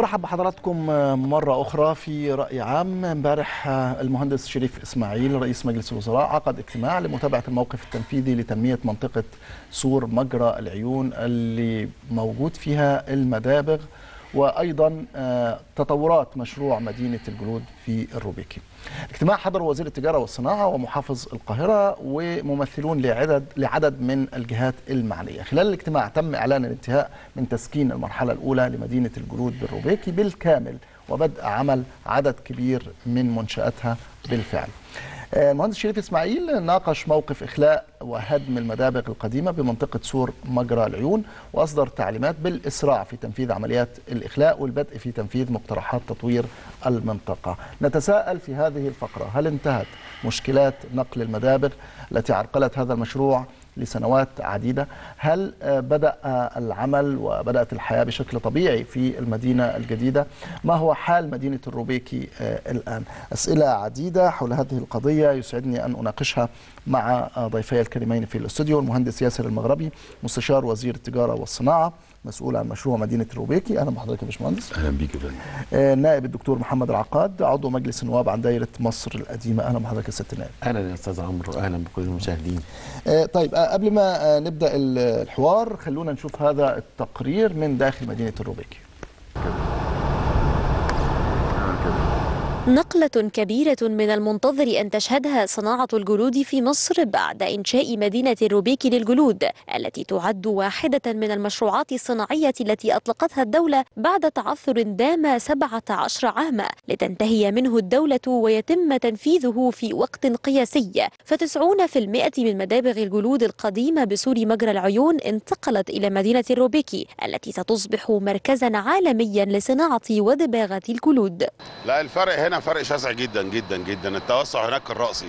ورحب بحضراتكم مرة أخرى في رأي عام. امبارح المهندس شريف إسماعيل رئيس مجلس الوزراء عقد اجتماع لمتابعة الموقف التنفيذي لتنمية منطقة سور مجرى العيون اللي موجود فيها المدابغ، وأيضا تطورات مشروع مدينة الجلود في الروبيكي. اجتماع حضره وزير التجارة والصناعة ومحافظ القاهرة وممثلون لعدد من الجهات المعنية. خلال الاجتماع تم إعلان الانتهاء من تسكين المرحلة الأولى لمدينة الجلود بالروبيكي بالكامل وبدء عمل عدد كبير من منشآتها بالفعل. المهندس شريف إسماعيل ناقش موقف إخلاء وهدم المدابغ القديمة بمنطقة سور مجرى العيون، وأصدر تعليمات بالإسراع في تنفيذ عمليات الإخلاء والبدء في تنفيذ مقترحات تطوير المنطقة. نتساءل في هذه الفقرة: هل انتهت مشكلات نقل المدابغ التي عرقلت هذا المشروع لسنوات عديدة؟ هل بدأ العمل وبدأت الحياة بشكل طبيعي في المدينة الجديدة؟ ما هو حال مدينة الروبيكي الآن؟ أسئلة عديدة حول هذه القضية يسعدني أن أناقشها مع ضيفي الكريمين في الاستوديو: المهندس ياسر المغربي مستشار وزير التجارة والصناعة مسؤول عن مشروع مدينة الروبيكي. أهلا بحضرتك يا باشمهندس. أهلا بيك يا فندم. نائب الدكتور محمد العقاد عضو مجلس النواب عن دائرة مصر القديمة. أهلا بحضرتك يا سيادة النائب. أهلا يا أستاذ عمرو، أهلا بكل المشاهدين. طيب، قبل ما نبدأ الحوار خلونا نشوف هذا التقرير من داخل مدينة الروبيكي. نقلة كبيرة من المنتظر أن تشهدها صناعة الجلود في مصر بعد إنشاء مدينة الروبيكي للجلود، التي تعد واحدة من المشروعات الصناعية التي أطلقتها الدولة بعد تعثر دام 17 عاما لتنتهي منه الدولة ويتم تنفيذه في وقت قياسي. ف90% من مدابغ الجلود القديمة بسور مجرى العيون انتقلت إلى مدينة الروبيكي التي ستصبح مركزا عالميا لصناعة ودباغة الجلود. لا، الفرق هنا فرق شاسع جدا جدا جدا. التوسع هناك كان رأسي،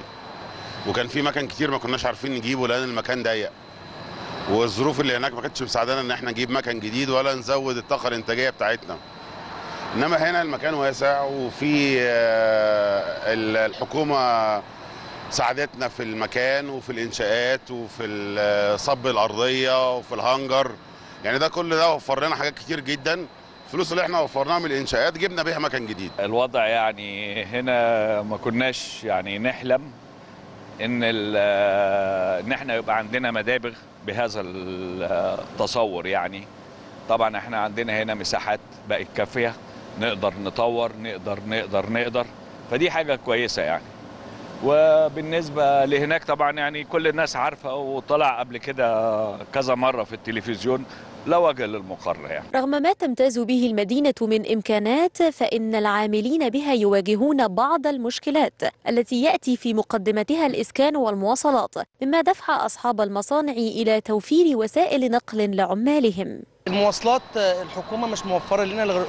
وكان في مكان كتير ما كناش عارفين نجيبه لان المكان ضيق، والظروف اللي هناك ما كانتش مساعدانا ان احنا نجيب مكان جديد ولا نزود الطاقه الانتاجيه بتاعتنا. انما هنا المكان واسع، وفي الحكومه ساعدتنا في المكان وفي الانشاءات وفي صب الارضيه وفي الهنجر، يعني ده كل ده وفر لنا حاجات كتير جدا. الفلوس اللي احنا وفرناها من الانشاءات جبنا بيها مكان جديد. الوضع يعني هنا ما كناش يعني نحلم ان احنا يبقى عندنا مدابغ بهذا التصور. يعني طبعا احنا عندنا هنا مساحات بقت كافيه، نقدر نطور، نقدر، فدي حاجه كويسه يعني. وبالنسبه لهناك طبعا يعني كل الناس عارفه، وطلع قبل كده كذا مره في التلفزيون، لا وجه للمقارنة يعني. رغم ما تمتاز به المدينة من إمكانات، فإن العاملين بها يواجهون بعض المشكلات التي يأتي في مقدمتها الإسكان والمواصلات، مما دفع أصحاب المصانع إلى توفير وسائل نقل لعمالهم. المواصلات الحكومة مش موفرة لنا غير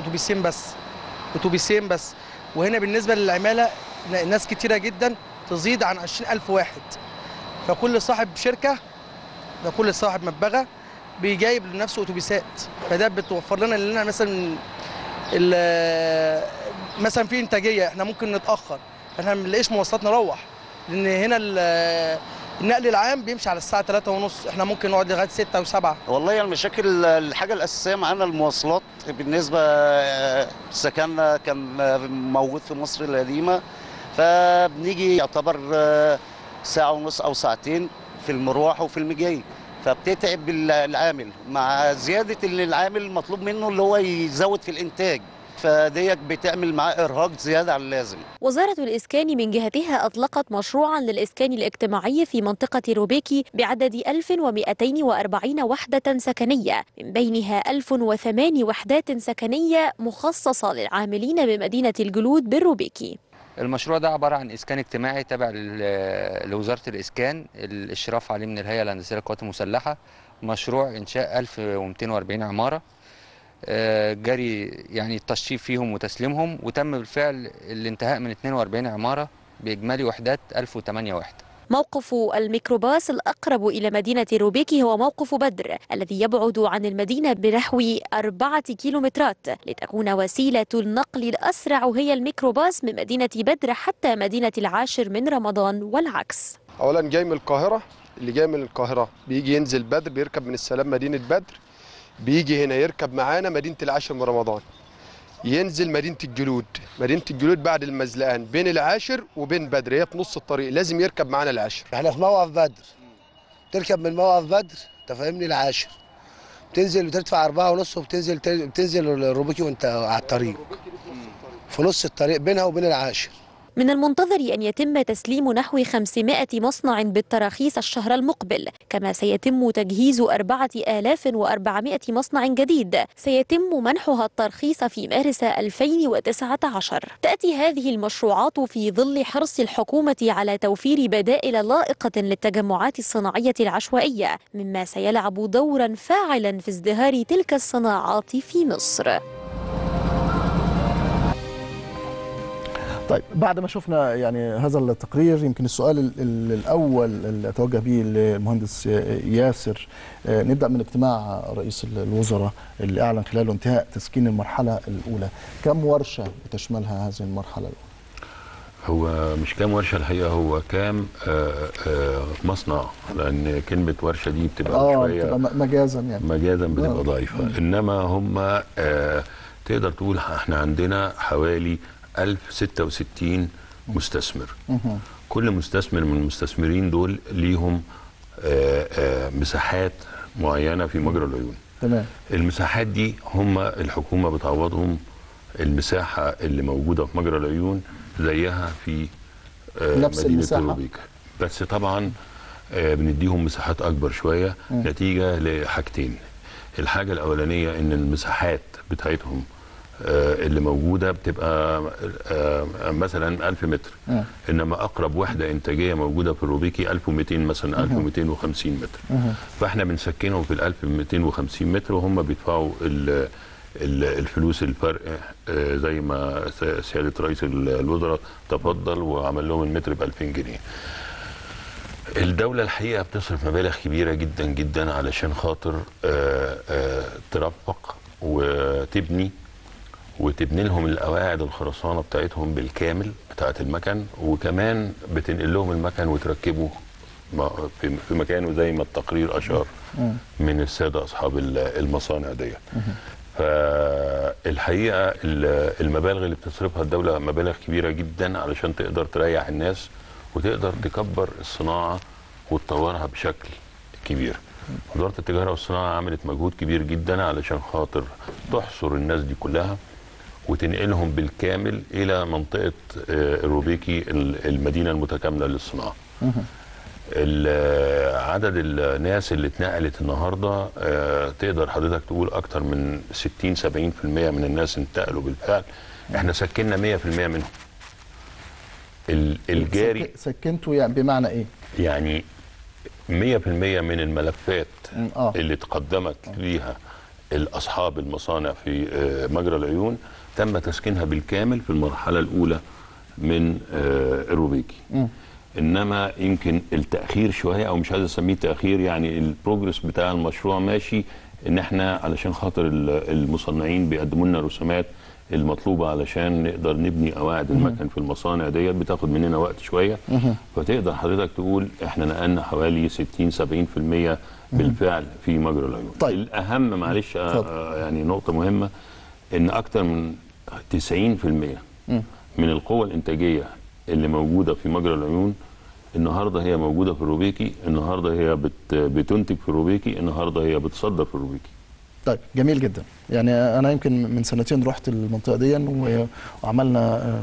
أتوبيسين بس، وهنا بالنسبة للعمالة ناس كتيرة جدا تزيد عن 20,000 واحد، فكل صاحب شركة وكل صاحب مدبغة بيجايب لنفسه اتوبيسات، فده بتوفر لنا لنا مثلا في انتاجيه، احنا ممكن نتاخر، احنا ما بنلاقيش مواصلات نروح، لان هنا النقل العام بيمشي على الساعه 3:30، احنا ممكن نقعد لغايه 6 و7. والله المشاكل الحاجه الاساسيه معانا المواصلات. بالنسبه سكننا كان موجود في مصر القديمه، فبنيجي يعتبر ساعه ونص او ساعتين في المروح وفي المجاي، فبتتعب العامل، مع زياده اللي العامل مطلوب منه اللي هو يزود في الانتاج، فديك بتعمل معاه ارهاق زياده عن اللازم. وزاره الاسكان من جهتها اطلقت مشروعا للاسكان الاجتماعي في منطقه روبيكي بعدد 1240 وحده سكنيه، من بينها 1008 وحدات سكنيه مخصصه للعاملين بمدينه الجلود بالروبيكي. المشروع ده عباره عن اسكان اجتماعي تابع لوزاره الاسكان، الاشراف عليه من الهيئه الهندسيه للقوات المسلحه. مشروع انشاء 1240 عماره جري يعني التشطيب فيهم وتسليمهم، وتم بالفعل الانتهاء من 42 عماره باجمالي وحدات 1008 وحده. موقف الميكروباص الأقرب إلى مدينة روبيكي هو موقف بدر، الذي يبعد عن المدينة بنحو 4 كيلومترات، لتكون وسيلة النقل الأسرع هي الميكروباص من مدينة بدر حتى مدينة 10 من رمضان والعكس. أولا جاي من القاهرة، اللي جاي من القاهرة بيجي ينزل بدر، بيركب من السلام مدينة بدر، بيجي هنا يركب معانا مدينة 10 من رمضان. ينزل مدينة الجلود. مدينة الجلود بعد المزلقان بين العاشر وبين بدر، هي في نص الطريق، لازم يركب معانا العاشر. احنا في موقف بدر، تركب من موقف بدر تفهمني العاشر، بتنزل بتدفع 4.5 وبتنزل الروبيكي وانت على الطريق، في نص الطريق بينها وبين العاشر. من المنتظر أن يتم تسليم نحو 500 مصنع بالتراخيص الشهر المقبل، كما سيتم تجهيز 4400 مصنع جديد سيتم منحها الترخيص في مارس 2019. تأتي هذه المشروعات في ظل حرص الحكومة على توفير بدائل لائقة للتجمعات الصناعية العشوائية، مما سيلعب دورا فاعلا في ازدهار تلك الصناعات في مصر. طيب، بعد ما شفنا يعني هذا التقرير، يمكن السؤال الأول اللي أتوجه به للمهندس ياسر، نبدأ من اجتماع رئيس الوزراء اللي أعلن خلاله انتهاء تسكين المرحلة الأولى. كم ورشة بتشملها هذه المرحلة الأولى؟ هو مش كام ورشة الحقيقة، هو كام مصنع، لأن كلمة ورشة دي بتبقى شوية مجازا، يعني مجازا بتبقى ضعيفة. إنما هم تقدر تقول احنا عندنا حوالي 1066 مستثمر. كل مستثمر من المستثمرين دول ليهم مساحات معينه في مجرى العيون. تمام. المساحات دي هم الحكومه بتعوضهم المساحه اللي موجوده في مجرى العيون زيها في مدينه الروبيكي، بس طبعا بنديهم مساحات اكبر شويه نتيجه لحاجتين. الحاجه الاولانيه ان المساحات بتاعتهم اللي موجوده بتبقى مثلا 1000 متر، انما اقرب وحده انتاجيه موجوده في الروبيكي 1200 مثلا، 1250 متر. فاحنا بنسكنهم في ال 1250 متر، وهم بيدفعوا الفلوس الفرق زي ما سياده رئيس الوزراء تفضل وعمل لهم المتر ب 2000 جنيه. الدولة الحقيقة بتصرف مبالغ كبيرة جدا جدا علشان خاطر ترفق وتبني لهم القواعد الخرسانه بتاعتهم بالكامل بتاعت المكن، وكمان بتنقل لهم المكن وتركبه في مكانه زي ما التقرير اشار من الساده اصحاب المصانع دي. فالحقيقه المبالغ اللي بتصرفها الدوله مبالغ كبيره جدا علشان تقدر تريح الناس وتقدر تكبر الصناعه وتطورها بشكل كبير. وزاره التجاره والصناعه عملت مجهود كبير جدا علشان خاطر تحصر الناس دي كلها وتنقلهم بالكامل الى منطقه الروبيكي المدينه المتكامله للصناعه. عدد الناس اللي اتنقلت النهارده تقدر حضرتك تقول اكتر من 60-70% من الناس انتقلوا بالفعل. احنا سكننا 100% منهم. الجاري سكنتوا يعني بمعنى ايه؟ يعني 100% من الملفات اللي تقدمت ليها اصحاب المصانع في مجرى العيون تم تسكينها بالكامل في المرحله الاولى من الروبيكي. انما يمكن التاخير شويه، او مش عايز اسميه تاخير، يعني البروجرس بتاع المشروع ماشي، ان احنا علشان خاطر المصنعين بيقدموا لنا رسومات المطلوبه علشان نقدر نبني قواعد المكن في المصانع ديت، بتاخد مننا وقت شويه. فتقدر حضرتك تقول احنا نقلنا حوالي 60-70% بالفعل في مجرى العيون. طيب. الاهم معلش يعني نقطه مهمه، ان اكتر من 90% من القوه الانتاجيه اللي موجوده في مجرى العيون النهارده هي موجوده في الروبيكي، النهارده هي بتنتج في الروبيكي، النهارده هي بتصدر في الروبيكي. طيب، جميل جدا. يعني انا يمكن من سنتين رحت المنطقه دي وعملنا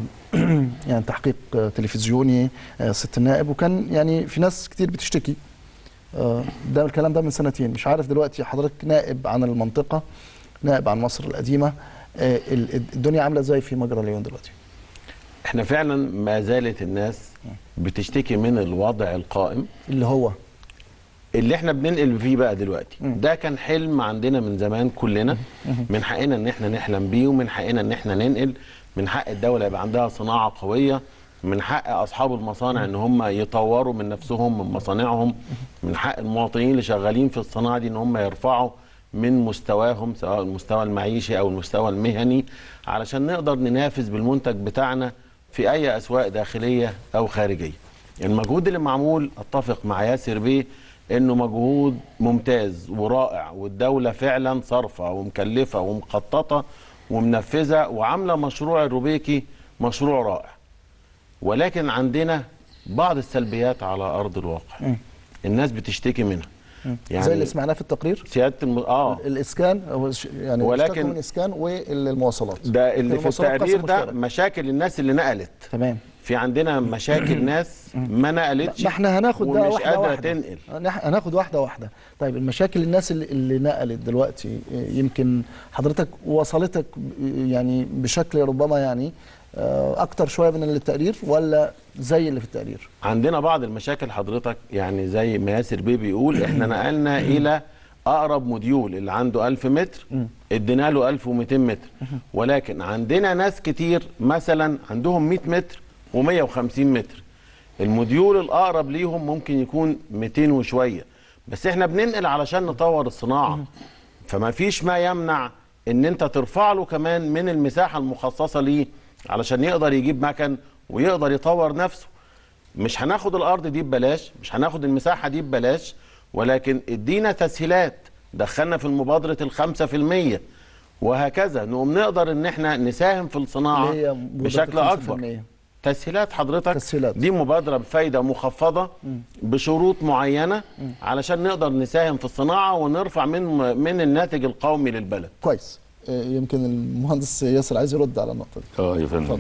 يعني تحقيق تلفزيوني 6 نائب، وكان يعني في ناس كتير بتشتكي. ده الكلام ده من سنتين، مش عارف دلوقتي حضرتك نائب عن المنطقه، نائب عن مصر القديمه، الدنيا عامله ازاي في مجرى العيون دلوقتي؟ احنا فعلا ما زالت الناس بتشتكي من الوضع القائم اللي احنا بننقل فيه بقى دلوقتي. ده كان حلم عندنا من زمان كلنا، من حقنا ان احنا نحلم بيه، ومن حقنا ان احنا ننقل، من حق الدولة يبقى عندها صناعة قوية، من حق اصحاب المصانع ان هم يطوروا من نفسهم من مصانعهم، من حق المواطنين اللي شغالين في الصناعة دي ان هم يرفعوا من مستواهم سواء المستوى المعيشي او المستوى المهني، علشان نقدر ننافس بالمنتج بتاعنا في اي اسواق داخلية او خارجية. المجهود اللي معمول اتفق مع ياسر بيه انه مجهود ممتاز ورائع، والدولة فعلا صارفة ومكلفة ومخططة ومنفذه وعامله مشروع الروبيكي مشروع رائع، ولكن عندنا بعض السلبيات على ارض الواقع الناس بتشتكي منها، يعني زي اللي سمعناه في التقرير سياده الاسكان، يعني ولكن من الاسكان والمواصلات، ده اللي في التقرير ده مشاكل الناس اللي نقلت. تمام، في عندنا مشاكل ناس ما نقلتش، ما احنا هناخد ده واحده واحده، هناخد واحده واحده. طيب المشاكل الناس اللي نقلت دلوقتي، يمكن حضرتك وصلتك يعني بشكل ربما يعني اكتر شويه من التقرير ولا زي اللي في التقرير؟ عندنا بعض المشاكل حضرتك، يعني زي ما ياسر بيه بيقول احنا نقلنا الى اقرب موديول اللي عنده 1000 متر ادينا له 1200 متر، ولكن عندنا ناس كتير مثلا عندهم 100 متر و150 متر، الموديول الاقرب ليهم ممكن يكون 200 وشويه، بس احنا بننقل علشان نطور الصناعه، فما فيش ما يمنع ان انت ترفع له كمان من المساحه المخصصه ليه علشان يقدر يجيب مكن ويقدر يطور نفسه. مش هناخد الارض دي ببلاش، مش هناخد المساحه دي ببلاش، ولكن ادينا تسهيلات، دخلنا في المبادره 5%، وهكذا نقوم نقدر ان احنا نساهم في الصناعه بشكل اكبر. تسهيلات حضرتك، تسهيلات. دي مبادرة بفايدة مخفضة بشروط معينة علشان نقدر نساهم في الصناعة ونرفع من الناتج القومي للبلد. كويس، يمكن المهندس ياسر عايز يرد على النقطة دي. يا فندم،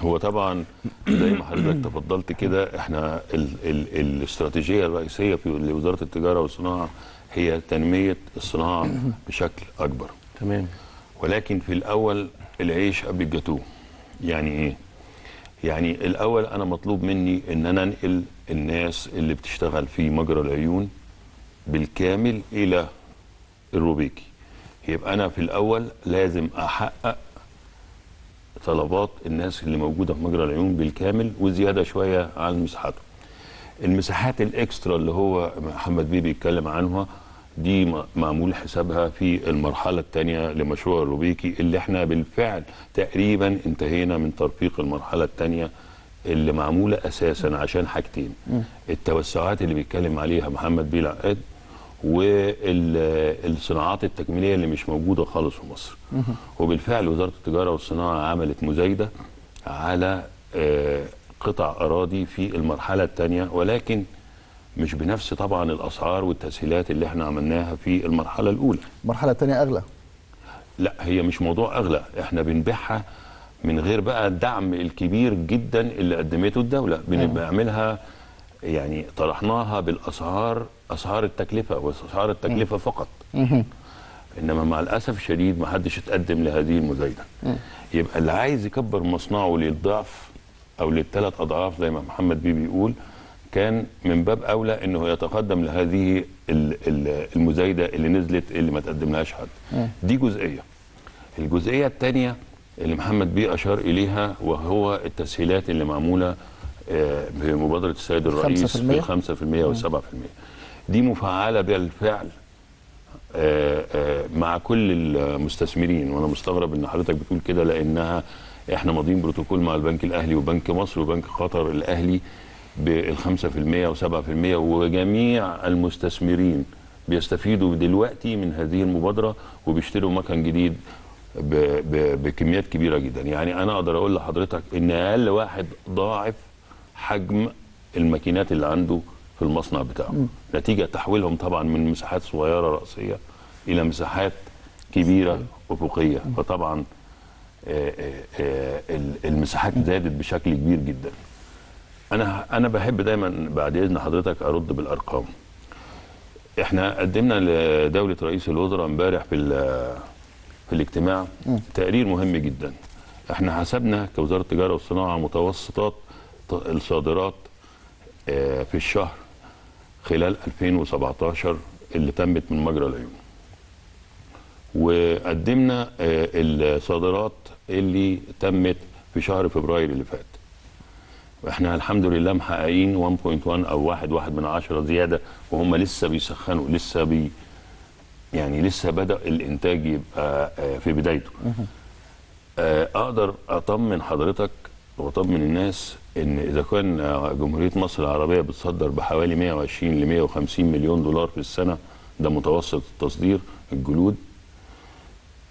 هو طبعا زي ما حضرتك تفضلت كده، احنا الاستراتيجية الرئيسية في لوزارة التجارة والصناعة هي تنمية الصناعة بشكل أكبر. تمام، ولكن في الأول العيش قبل الجاتوه. يعني إيه؟ يعني الأول أنا مطلوب مني إن أنا أنقل الناس اللي بتشتغل في مجرى العيون بالكامل إلى الروبيكي، يبقى أنا في الأول لازم أحقق طلبات الناس اللي موجودة في مجرى العيون بالكامل وزيادة شوية عن مساحته. المساحات الإكسترا اللي هو محمد بيه بيتكلم عنها دي معمول حسابها في المرحلة الثانية لمشروع الروبيكي، اللي احنا بالفعل تقريبا انتهينا من ترفيق المرحلة الثانية اللي معمولة أساسا عشان حاجتين: التوسعات اللي بيتكلم عليها محمد بيه العقاد، والصناعات التكميلية اللي مش موجودة خالص في مصر. وبالفعل وزارة التجارة والصناعة عملت مزايدة على قطع أراضي في المرحلة الثانية، ولكن مش بنفس طبعا الاسعار والتسهيلات اللي احنا عملناها في المرحله الاولى. المرحله الثانيه اغلى؟ لا، هي مش موضوع اغلى، احنا بنبيعها من غير بقى الدعم الكبير جدا اللي قدمته الدوله، بنعملها يعني طرحناها بالاسعار، اسعار التكلفه واسعار التكلفه فقط. انما مع الاسف الشديد ما حدش اتقدم لهذه المزايده. يبقى اللي عايز يكبر مصنعه للضعف او للثلاث اضعاف زي ما محمد بيه بيقول كان من باب اولى انه يتقدم لهذه المزايده اللي نزلت اللي ما تقدملهاش حد. دي جزئيه. الجزئيه الثانيه اللي محمد بيه اشار اليها وهو التسهيلات اللي معموله بمبادره السيد الرئيس في 5% و7%. دي مفعله بالفعل مع كل المستثمرين، وانا مستغرب ان حضرتك بتقول كده لانها احنا ماضيين بروتوكول مع البنك الاهلي وبنك مصر وبنك قطر الاهلي بال5% و7%، وجميع المستثمرين بيستفيدوا دلوقتي من هذه المبادرة وبيشتروا مكان جديد بكميات كبيرة جدا. يعني أنا أقدر أقول لحضرتك إن أقل واحد ضاعف حجم الماكينات اللي عنده في المصنع بتاعه، نتيجة تحويلهم طبعا من مساحات صغيرة رأسية إلى مساحات كبيرة أفقية، فطبعا المساحات زادت بشكل كبير جدا. أنا بحب دايما بعد إذن حضرتك أرد بالأرقام. إحنا قدمنا لدولة رئيس الوزراء امبارح في الاجتماع تقرير مهم جدا. إحنا حسبنا كوزارة التجارة والصناعة متوسطات الصادرات في الشهر خلال 2017 اللي تمت من مجرى العيون. وقدمنا الصادرات اللي تمت في شهر فبراير اللي فات. احنا الحمد لله محققين 1.1 او 1.1 زياده، وهم لسه بيسخنوا، لسه يعني لسه بدأ الانتاج يبقى في بدايته. اقدر اطمن حضرتك واطمن الناس ان اذا كان جمهوريه مصر العربيه بتصدر بحوالي 120 ل 150 مليون دولار في السنه، ده متوسط التصدير الجلود،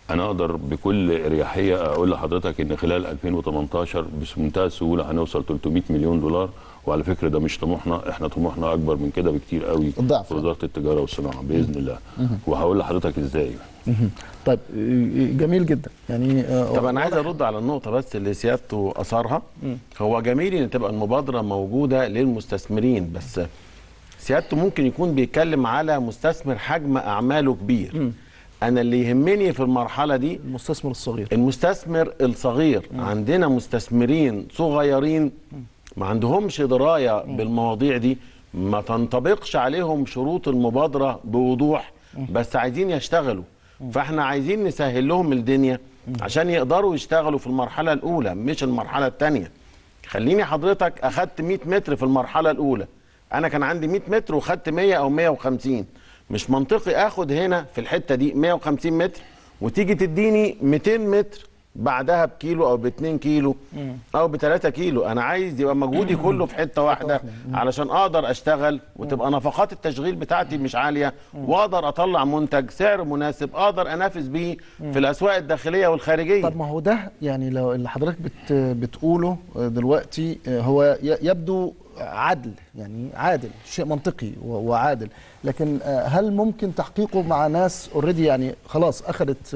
انا اقدر بكل اريحيه اقول لحضرتك ان خلال 2018 بمنتهى السهوله هنوصل 300 مليون دولار. وعلى فكره ده مش طموحنا، احنا طموحنا اكبر من كده بكتير قوي في وزاره التجاره والصناعه باذن الله. وهقول لحضرتك ازاي. طيب جميل جدا. يعني طب انا عايز ارد على النقطه بس اللي سيادته اثارها. هو جميل ان تبقى المبادره موجوده للمستثمرين، بس سيادته ممكن يكون بيتكلم على مستثمر حجم اعماله كبير. انا اللي يهمني في المرحله دي المستثمر الصغير. المستثمر الصغير عندنا مستثمرين صغيرين ما عندهمش درايه بالمواضيع دي، ما تنطبقش عليهم شروط المبادره بوضوح، بس عايزين يشتغلوا. فاحنا عايزين نسهل لهم الدنيا عشان يقدروا يشتغلوا في المرحله الاولى مش المرحله الثانيه. خليني حضرتك اخدت 100 متر في المرحله الاولى، انا كان عندي 100 متر وخدت 100 او 150، مش منطقي اخد هنا في الحته دي 150 متر وتيجي تديني 200 متر بعدها بكيلو او ب2 كيلو او ب3 كيلو. انا عايز يبقى مجهودي كله في حته واحده علشان اقدر اشتغل وتبقى نفقات التشغيل بتاعتي مش عاليه، واقدر اطلع منتج سعر مناسب اقدر انافس بيه في الاسواق الداخليه والخارجيه. طب ما هو ده يعني لو اللي حضرتك بتقوله دلوقتي هو يبدو عدل، يعني عادل، شيء منطقي وعادل، لكن هل ممكن تحقيقه مع ناس اوريدي يعني خلاص اخذت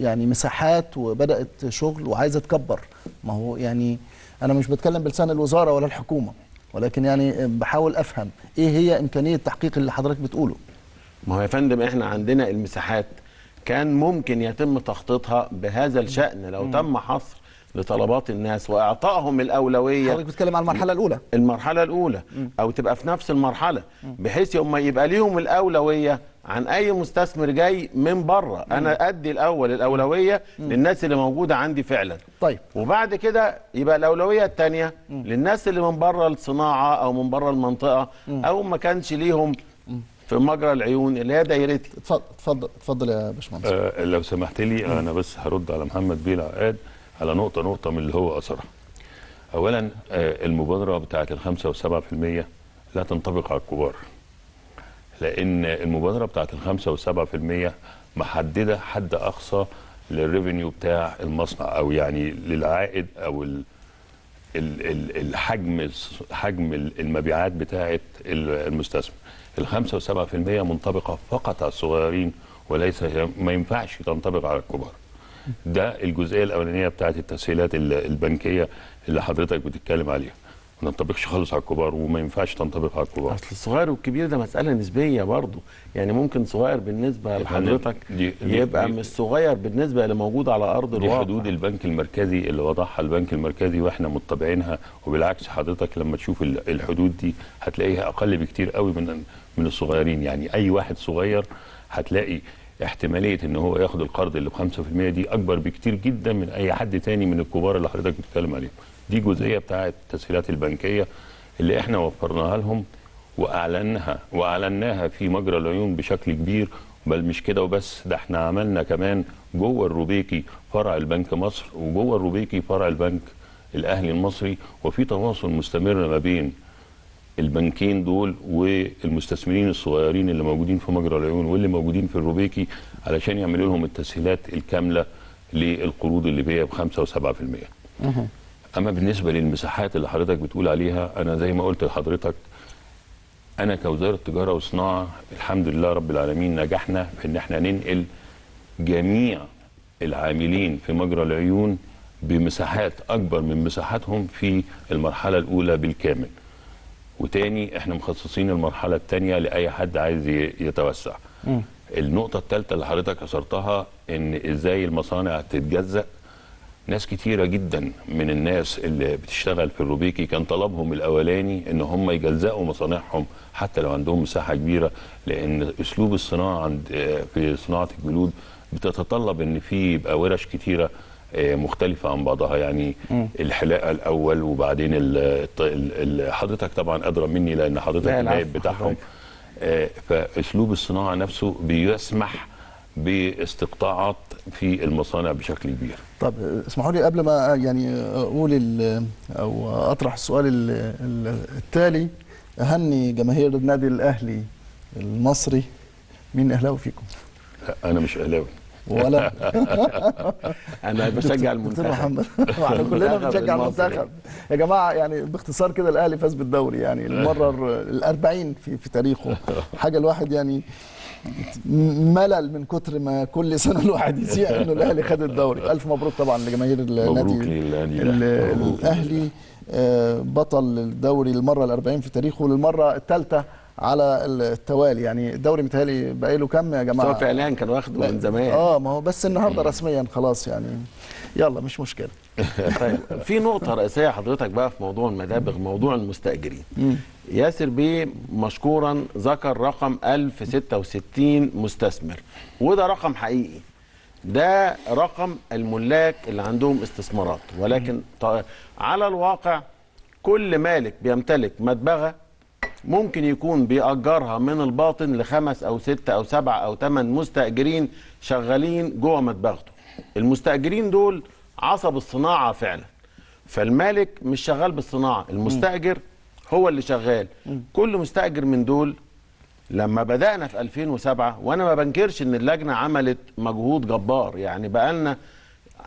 يعني مساحات وبدات شغل وعايزه تكبر؟ ما هو يعني انا مش بتكلم بلسان الوزاره ولا الحكومه، ولكن يعني بحاول افهم ايه هي امكانيه تحقيق اللي حضرتك بتقوله. ما هو يا فندم احنا عندنا المساحات كان ممكن يتم تخطيطها بهذا الشان لو تم حصر لطلبات الناس واعطائهم الاولويه. حضرتك بتتكلم على المرحله الاولى. المرحله الاولى او تبقى في نفس المرحله بحيث هم يبقى ليهم الاولويه عن اي مستثمر جاي من بره. انا ادي الاول الاولويه للناس اللي موجوده عندي فعلا. طيب وبعد كده يبقى الاولويه الثانيه للناس اللي من بره الصناعه او من بره المنطقه او ما كانش ليهم في مجرى العيون اللي هي دايرتي. اتفضل يا باشمهندس. لو سمحت لي انا بس هرد على محمد بيه العقاد على نقطة من اللي هو أثرها. أولا المبادرة بتاعت 5 و7% لا تنطبق على الكبار، لأن المبادرة بتاعت 5 و7% محددة حد أقصى للريفينيو بتاع المصنع، أو يعني للعائد أو حجم المبيعات بتاعت المستثمر. 5 و7% منطبقة فقط على الصغيرين وليس، ما ينفعش تنطبق على الكبار. ده الجزئيه الاولانيه بتاعت التسهيلات البنكيه اللي حضرتك بتتكلم عليها، ما تنطبقش خالص على الكبار وما ينفعش تنطبق على الكبار. اصل الصغير والكبير ده مساله نسبيه برضه، يعني ممكن صغير بالنسبه لحضرتك يبقى مش صغير بالنسبه اللي موجود على ارض الواقع. دي حدود البنك المركزي اللي وضعها البنك المركزي واحنا متابعينها، وبالعكس حضرتك لما تشوف الحدود دي هتلاقيها اقل بكتير قوي من الصغيرين. يعني اي واحد صغير هتلاقي احتماليه ان هو ياخد القرض اللي ب 5% دي اكبر بكتير جدا من اي حد تاني من الكبار اللي حضرتك بتتكلم عليهم. دي جزئيه بتاعت التسهيلات البنكيه اللي احنا وفرناها لهم واعلناها في مجرى العيون بشكل كبير. بل مش كده وبس، ده احنا عملنا كمان جوه الروبيكي فرع البنك مصر وجوه الروبيكي فرع البنك الاهلي المصري، وفي تواصل مستمر ما بين البنكين دول والمستثمرين الصغيرين اللي موجودين في مجرى العيون واللي موجودين في الروبيكي علشان يعملوا لهم التسهيلات الكامله للقروض اللي بيها ب5 و7%. اما بالنسبه للمساحات اللي حضرتك بتقول عليها، انا زي ما قلت لحضرتك انا كوزاره تجاره وصناعه الحمد لله رب العالمين نجحنا في ان احنا ننقل جميع العاملين في مجرى العيون بمساحات اكبر من مساحاتهم في المرحله الاولى بالكامل. وتاني احنا مخصصين المرحله الثانيه لاي حد عايز يتوسع. النقطه الثالثه اللي حضرتك اثرتها ان ازاي المصانع تتجزأ. ناس كتيره جدا من الناس اللي بتشتغل في الروبيكي كان طلبهم الاولاني ان هم يجزأوا مصانعهم حتى لو عندهم مساحه كبيره، لان اسلوب الصناعه في صناعه الجلود بتتطلب ان في يبقى ورش كتيره مختلفة عن بعضها. يعني الحلاقة الأول وبعدين حضرتك طبعا أدرى مني لأن حضرتك النائب بتاعهم. فأسلوب الصناعة نفسه بيسمح باستقطاعات في المصانع بشكل كبير. طب اسمحوا لي قبل ما يعني أقول أو أطرح السؤال التالي أهني جماهير النادي الأهلي المصري. مين أهلاوي فيكم؟ أنا مش أهلاوي. ولا انا بشجع المنتخب كلنا بنشجع المنتخب يا جماعه. يعني باختصار كده الاهلي فاز بالدوري يعني المره ال40 في تاريخه، حاجه الواحد يعني ملل من كتر ما كل سنه الواحد يسيء انه الاهلي خد الدوري. الف مبروك طبعا لجماهير النادي الاهلي، بطل الدوري المره ال40 في تاريخه للمره الثالثه على التوالي. يعني الدوري متهيألي بقى له كام يا جماعه؟ هو فعليا كان واخده من زمان. ما هو بس النهارده رسميا خلاص يعني يلا مش مشكله. طيب في نقطه رئيسيه حضرتك بقى في موضوع المدابغ، موضوع المستاجرين. ياسر بيه مشكورا ذكر رقم 1066 مستثمر، وده رقم حقيقي، ده رقم الملاك اللي عندهم استثمارات، ولكن على الواقع كل مالك بيمتلك مدبغه ممكن يكون بيأجرها من الباطن لخمس أو ستة أو سبعة أو ثمان مستأجرين شغالين جوه مدبغته. المستأجرين دول عصب الصناعة فعلا، فالمالك مش شغال بالصناعة، المستأجر هو اللي شغال. كل مستأجر من دول لما بدأنا في 2007، وأنا ما بنكرش إن اللجنة عملت مجهود جبار، يعني بقالنا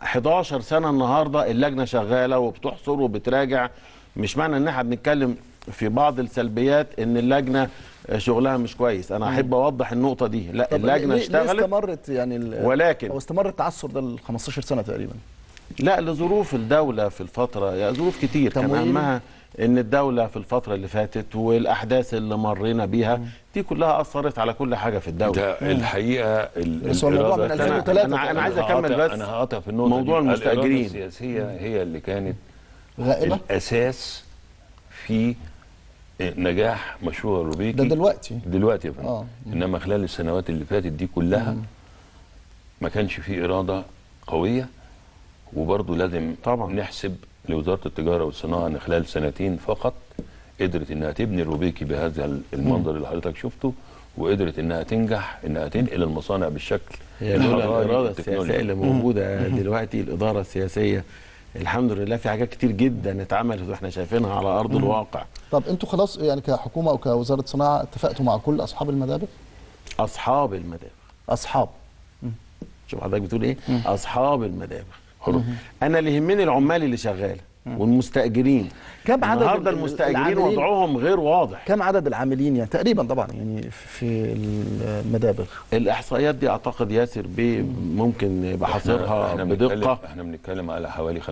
11 سنة النهاردة اللجنة شغالة وبتحصر وبتراجع. مش معنى إن احنا بنتكلم في بعض السلبيات ان اللجنه شغلها مش كويس، انا احب اوضح النقطه دي. لا اللجنه اشتغلت استمرت يعني، ولكن او استمر التعثر ده ل 15 سنه تقريبا. لا لظروف الدوله في الفتره، يعني ظروف كتير كان اهمها ان الدوله في الفتره اللي فاتت والاحداث اللي مرينا بيها دي كلها اثرت على كل حاجه في الدوله. ده الحقيقه الموضوع من 2003. انا عايز اكمل بس، انا هقطع في النقطه. موضوع المستاجرين السياسيه هي اللي كانت غائبه الاساس في نجاح مشروع الروبيكي ده دلوقتي يا فندم. انما خلال السنوات اللي فاتت دي كلها ما كانش في اراده قويه. وبرضه لازم طبعا نحسب لوزاره التجاره والصناعه ان خلال سنتين فقط قدرت انها تبني الروبيكي بهذا المنظر اللي حضرتك شفته، وقدرت انها تنجح انها تنقل المصانع بالشكل الحضاري. الاراده السياسيه اللي موجوده دلوقتي، الاداره السياسيه الحمد لله في حاجات كتير جدا اتعملت واحنا شايفينها على ارض الواقع. طب انتوا خلاص يعني كحكومه او كوزاره صناعه اتفقتوا مع كل اصحاب المدابغ؟ اصحاب المدابغ شوف حضرتك بتقول ايه؟ اصحاب المدابغ. انا اللي يهمني العمال اللي شغاله والمستاجرين. كم عدد النهارده المستاجرين وضعهم غير واضح. كم عدد العاملين يعني تقريبا طبعا يعني في المدابغ؟ الاحصائيات دي اعتقد ياسر بيه ممكن يبقى حاصرها بدقه. احنا بنتكلم على حوالي 50-60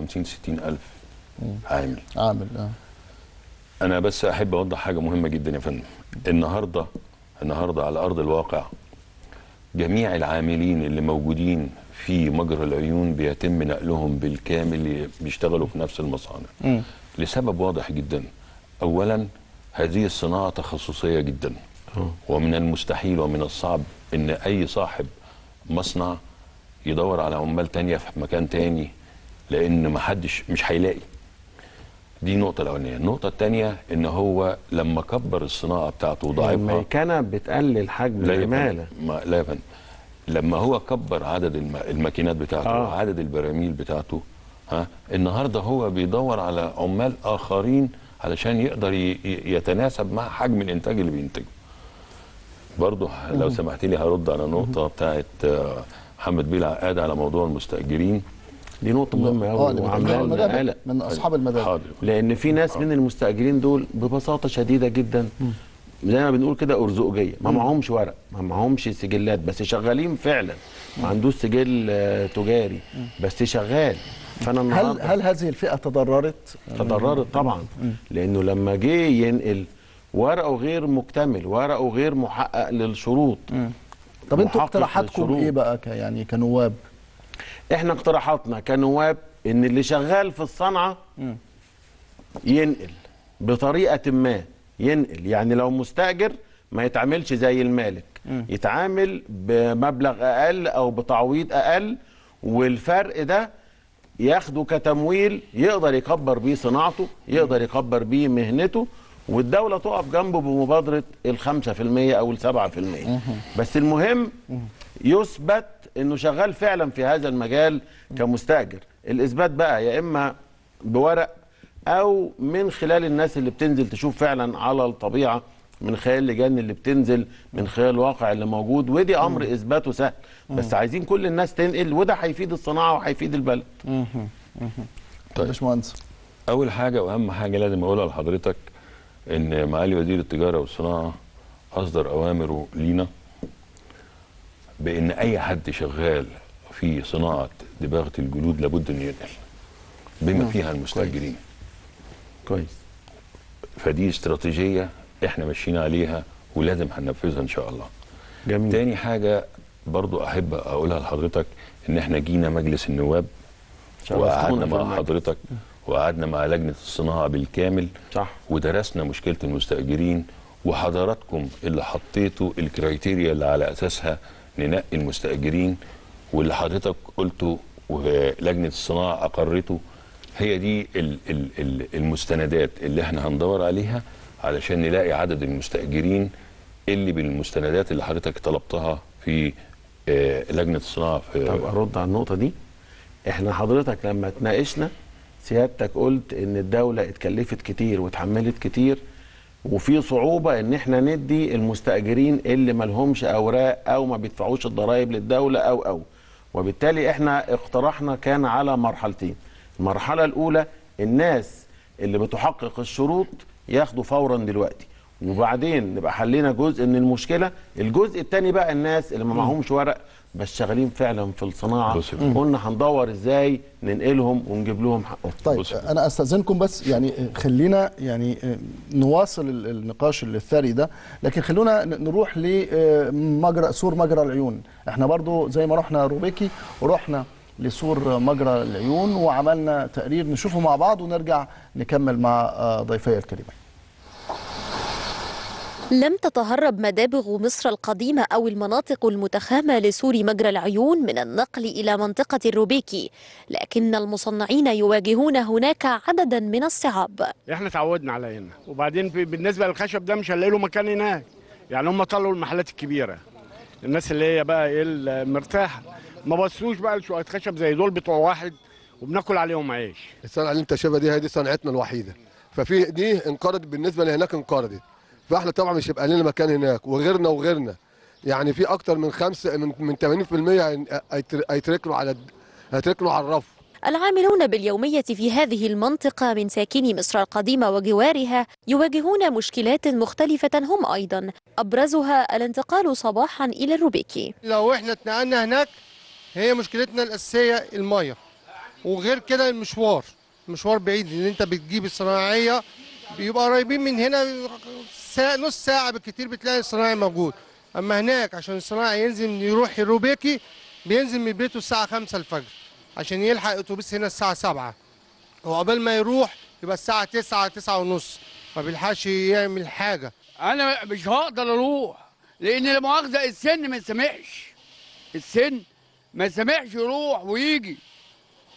ألف عامل. انا بس احب اوضح حاجه مهمه جدا يا فندم. النهارده على ارض الواقع جميع العاملين اللي موجودين في مجرى العيون بيتم نقلهم بالكامل، بيشتغلوا في نفس المصانع لسبب واضح جدا. اولا هذه الصناعه تخصصيه جدا، ومن المستحيل ومن الصعب ان اي صاحب مصنع يدور على عمال تانية في مكان تاني، لان ما حدش مش هيلاقي. دي النقطه الاولانيه. النقطه الثانيه ان هو لما كبر الصناعه بتاعته وضعفها كانت بتقلل حجم العماله. لا يا فندم، لما هو كبر عدد الماكينات بتاعته وعدد البراميل بتاعته، النهارده هو بيدور على عمال اخرين علشان يقدر يتناسب مع حجم الانتاج اللي بينتجه. برضه لو سمحت لي هرد على نقطه بتاعت محمد بيه العقاد على موضوع المستاجرين. دي نقطه مهمه قوي وعامله من اصحاب المدابغ، لان في ناس من المستاجرين دول ببساطه شديده جدا زي ما بنقول كده ارزقجيه، ما معهمش ورق، ما معهمش سجلات، بس شغالين فعلا. ما عندوش سجل تجاري بس شغال. فانا النهارده هل هذه الفئه تضررت طبعا، لانه لما جه ينقل ورقه غير مكتمل، ورقه غير محقق للشروط. طب انتوا اقتراحاتكم ايه بقى يعني كنواب؟ احنا اقتراحاتنا كنواب ان اللي شغال في الصنعه ينقل بطريقه ما. يعني لو مستأجر ما يتعاملش زي المالك، يتعامل بمبلغ أقل أو بتعويض أقل، والفرق ده ياخده كتمويل يقدر يكبر بيه صناعته، يقدر يكبر بيه مهنته، والدولة تقف جنبه بمبادرة 5% أو 7%. بس المهم يثبت إنه شغال فعلا في هذا المجال كمستأجر. الإثبات بقى يا إما بورق أو من خلال الناس اللي بتنزل تشوف فعلا على الطبيعة من خلال اللجان اللي بتنزل، من خلال الواقع اللي موجود، ودي امر اثباته سهل، بس عايزين كل الناس تنقل، وده هيفيد الصناعه وهيفيد البلد. طيب باشمهندس، اول حاجه واهم حاجه لازم اقولها لحضرتك ان معالي وزير التجاره والصناعه اصدر اوامره لينا بان اي حد شغال في صناعه دباغه الجلود لابد ان ينقل بما فيها المستاجرين. كويس. فدي استراتيجيه احنا ماشيين عليها ولازم هننفذها ان شاء الله. جميل. تاني حاجه برضو احب اقولها لحضرتك ان احنا جينا مجلس النواب وقعدنا مع حضرتك وقعدنا مع لجنه الصناعه بالكامل، صح، ودرسنا مشكله المستاجرين، وحضراتكم اللي حطيتوا الكرايتيريا اللي على اساسها ننقي المستاجرين، واللي حضرتك قلته ولجنه الصناعه اقرته، هي دي المستندات اللي احنا هندور عليها علشان نلاقي عدد المستأجرين اللي بالمستندات اللي حضرتك طلبتها في لجنة الصناعة. طب أرد على النقطة دي. احنا حضرتك لما تناقشنا سيادتك قلت ان الدولة اتكلفت كتير وتحملت كتير، وفي صعوبة ان احنا ندي المستأجرين اللي ما لهمش اوراق او ما بيدفعوش الضرائب للدولة او وبالتالي احنا اقترحنا كان على مرحلتين. المرحلة الأولى الناس اللي بتحقق الشروط ياخدوا فورا دلوقتي، وبعدين نبقى حلينا جزء من المشكله. الجزء الثاني بقى الناس اللي ما معهمش ورق بس شغالين فعلا في الصناعه، قلنا هندور ازاي ننقلهم ونجيب لهم حقهم. طيب انا استاذنكم بس يعني خلينا يعني نواصل النقاش الثري ده، لكن خلونا نروح لمجرى سور مجرى العيون. احنا برضو زي ما رحنا روبيكي ورحنا لسور مجرى العيون وعملنا تقرير، نشوفه مع بعض ونرجع نكمل مع ضيفي الكريمين. لم تتهرب مدابغ مصر القديمة أو المناطق المتخامة لسور مجرى العيون من النقل إلى منطقة الروبيكي، لكن المصنعين يواجهون هناك عددا من الصعاب. احنا تعودنا على هنا، وبعدين بالنسبة للخشب ده مش هنلاقي له مكان هناك، يعني هم طلعوا المحلات الكبيرة، الناس اللي هي بقى ايه المرتاحة، ما بصوش بقى لشوية خشب زي دول بتوع واحد وبناكل عليهم عيش. الصناعة اللي انت شايفها دي هي دي صنعتنا الوحيدة، ففي دي انقرضت بالنسبة لهناك انقرضت، فاحنا طبعا مش هيبقى لنا مكان هناك، وغيرنا وغيرنا يعني في اكتر من 80% هيتركنوا على الرف. العاملون باليومية في هذه المنطقة من ساكني مصر القديمة وجوارها يواجهون مشكلات مختلفة هم أيضا، أبرزها الانتقال صباحا إلى الروبيكي. لو احنا اتنقلنا هناك هي مشكلتنا الأساسية المية، وغير كده المشوار بعيد، لأن أنت بتجيب الصناعية بيبقى قريبين من هنا نص ساعة بالكتير بتلاقي الصناعي موجود، أما هناك عشان الصناعي ينزل يروح الروبيكي بينزل من بيته الساعة 5 الفجر عشان يلحق أتوبيس هنا الساعة 7، وقبل ما يروح يبقى الساعة 9 9:30، ما بيلحقش يعمل حاجة. أنا مش هقدر أروح لأن لا مؤاخذة السن ما يسامحش، السن ما يسامحش يروح ويجي،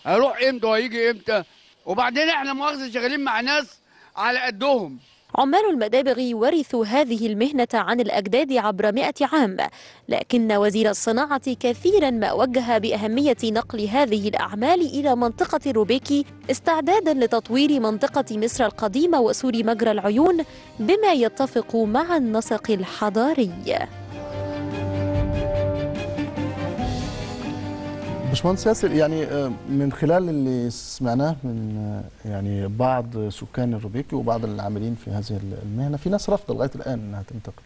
هيروح امتى وهيجي امتى؟ وبعدين احنا مؤاخذة شغالين مع ناس على قدهم. عمال المدابغ ورثوا هذه المهنة عن الأجداد عبر 100 عام، لكن وزير الصناعة كثيرا ما وجه بأهمية نقل هذه الأعمال إلى منطقة الروبيكي استعدادا لتطوير منطقة مصر القديمة وسور مجرى العيون بما يتفق مع النسق الحضاري. باشمهندس ياسر، يعني من خلال اللي سمعناه من يعني بعض سكان الروبيكي وبعض العاملين في هذه المهنه، في ناس رافضه لغايه الان انها تنتقل،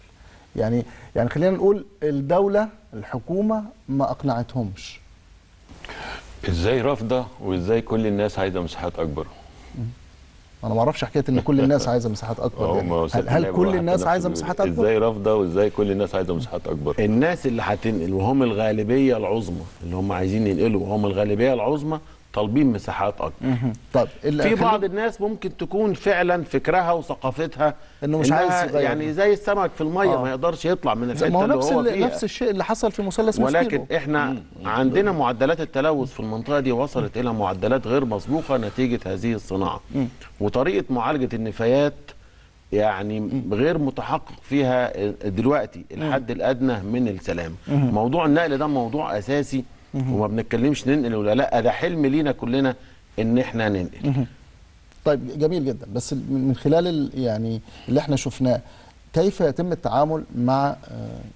يعني خلينا نقول الدوله الحكومه ما اقنعتهمش. ازاي رافضه وازاي كل الناس عايزه مساحات اكبر؟ انا ما اعرفش حكايه ان كل الناس عايزه مساحات اكبر، يعني هل كل الناس عايزه مساحات اكبر؟ ازاي رافضه وازاي كل الناس عايزه مساحات اكبر؟ الناس اللي هتنقل وهم الغالبيه العظمى، اللي هم عايزين ينقلوا وهم الغالبيه العظمى طالبين مساحات اكبر. طب في بعض الناس ممكن تكون فعلا فكرها وثقافتها انه مش عايز يغير، يعني زي السمك في الميه ما يقدرش يطلع من الحته اللي هو فيها. نفس الشيء اللي حصل في مثلث مسكيرو، ولكن احنا عندنا معدلات التلوث في المنطقه دي وصلت الى معدلات غير مسبوقه نتيجه هذه الصناعه، وطريقه معالجه النفايات يعني غير متحقق فيها دلوقتي الحد الادنى من السلام. موضوع النقل ده موضوع اساسي وما بنتكلمش ننقل ولا لا، ده حلم لينا كلنا ان احنا ننقل. طيب جميل جدا، بس من خلال يعني اللي احنا شفناه كيف يتم التعامل مع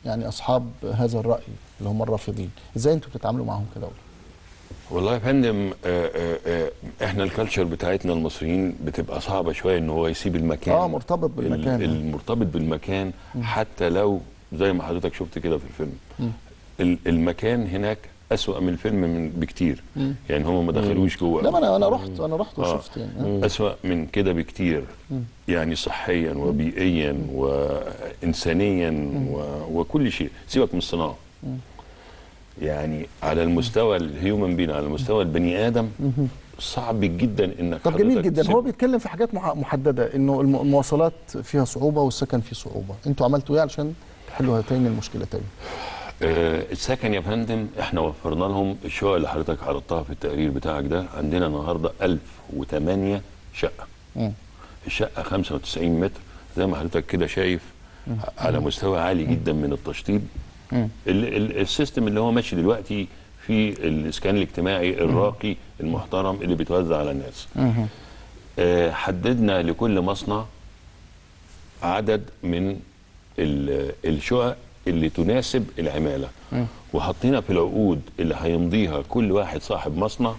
يعني أصحاب هذا الرأي اللي هم الرافضين؟ إزاي أنتوا بتتعاملوا معهم كدولة؟ والله يا فندم احنا الكالتشر بتاعتنا المصريين بتبقى صعبة شوية إن هو يسيب المكان. مرتبط بالمكان. المرتبط بالمكان حتى لو زي ما حضرتك شفت كده في الفيلم. المكان هناك أسوأ من الفيلم بكتير. يعني هم ما دخلوش جوه. لا أنا رحت وشفت يعني. أسوأ من كده بكتير. يعني صحيا وبيئيا وإنسانيا وكل شيء. سيبك من الصناعة. يعني على المستوى الهيومن بين، على المستوى البني ادم صعب جدا انك. طب جميل جدا، هو بيتكلم في حاجات محدده انه المواصلات فيها صعوبه والسكن فيه صعوبه، انتوا عملتوا ايه علشان تحلوا هاتين المشكلتين؟ السكن يا فندم احنا وفرنا لهم الشقق اللي حضرتك عرضتها في التقرير بتاعك ده، عندنا النهارده 1008 شقه. الشقه 95 متر زي ما حضرتك كده شايف، على مستوى عالي جدا من التشطيب. السيستم اللي هو ماشي دلوقتي في الاسكان الاجتماعي الراقي المحترم اللي بيتوزع على الناس. حددنا لكل مصنع عدد من الشقق اللي تناسب العماله، وحطينا في العقود اللي هيمضيها كل واحد صاحب مصنع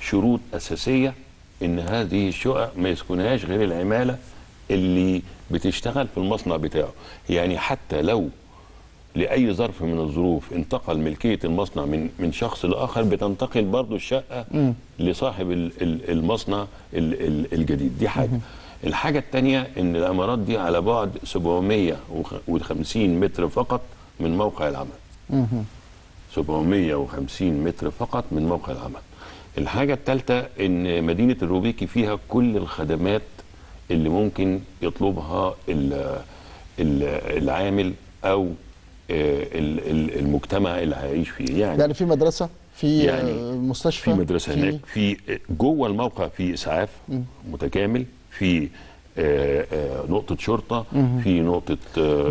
شروط اساسيه ان هذه الشقق ما يسكنهاش غير العماله اللي بتشتغل في المصنع بتاعه. يعني حتى لو لأي ظرف من الظروف انتقل ملكية المصنع من شخص لآخر، بتنتقل برضو الشقة لصاحب المصنع الجديد. دي حاجة. الحاجة التانية إن العمارات دي على بعد 750 متر فقط من موقع العمل. 750 متر فقط من موقع العمل. الحاجة التالتة إن مدينة الروبيكي فيها كل الخدمات اللي ممكن يطلبها العامل أو المجتمع اللي هيعيش فيه. يعني في مدرسه، في مستشفى، في مدرسه هناك، في جوه الموقع في اسعاف متكامل، في نقطه شرطه، في نقطه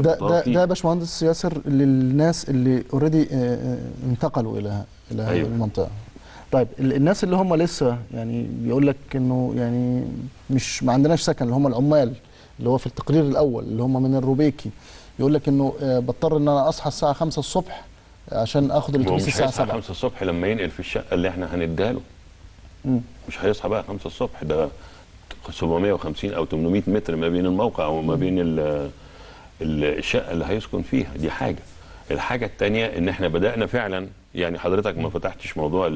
ده يا باشمهندس ياسر للناس اللي اوريدي انتقلوا الى هذه المنطقه. طيب الناس اللي هم لسه يعني بيقول لك انه يعني مش ما عندناش سكن، اللي هم العمال اللي هو في التقرير الاول اللي هم من الروبيكي، يقول لك انه بضطر ان انا اصحى الساعه 5 الصبح عشان اخد الاتوبيس الساعه 7. 5 الصبح لما ينقل في الشقه اللي احنا هنديها له مش هيصحى بقى 5 الصبح، ده 750 او 800 متر ما بين الموقع وما بين الشقه اللي هيسكن فيها. دي حاجه. الحاجه الثانيه ان احنا بدانا فعلا، يعني حضرتك ما فتحتش موضوع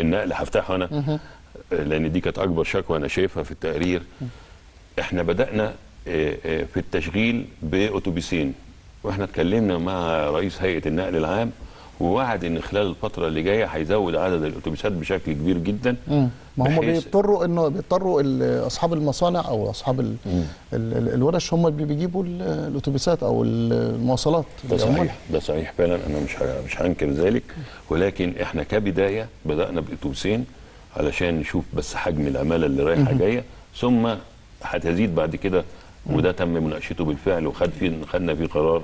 النقل، هفتحه انا لان دي كانت اكبر شكوى انا شايفها في التقرير. احنا بدانا في التشغيل بأتوبيسين، واحنا اتكلمنا مع رئيس هيئة النقل العام ووعد ان خلال الفترة اللي جاية هيزود عدد الأتوبيسات بشكل كبير جدا. ما هم بيضطروا انه اصحاب المصانع او اصحاب الورش هم اللي بيجيبوا الأتوبيسات او المواصلات. ده صحيح، ده صحيح فعلا، انا مش هنكر ذلك، ولكن احنا كبداية بدأنا بأتوبيسين علشان نشوف بس حجم العمالة اللي رايحة جاية، ثم هتزيد بعد كده. وده تم مناقشته بالفعل وخدنا فيه قرار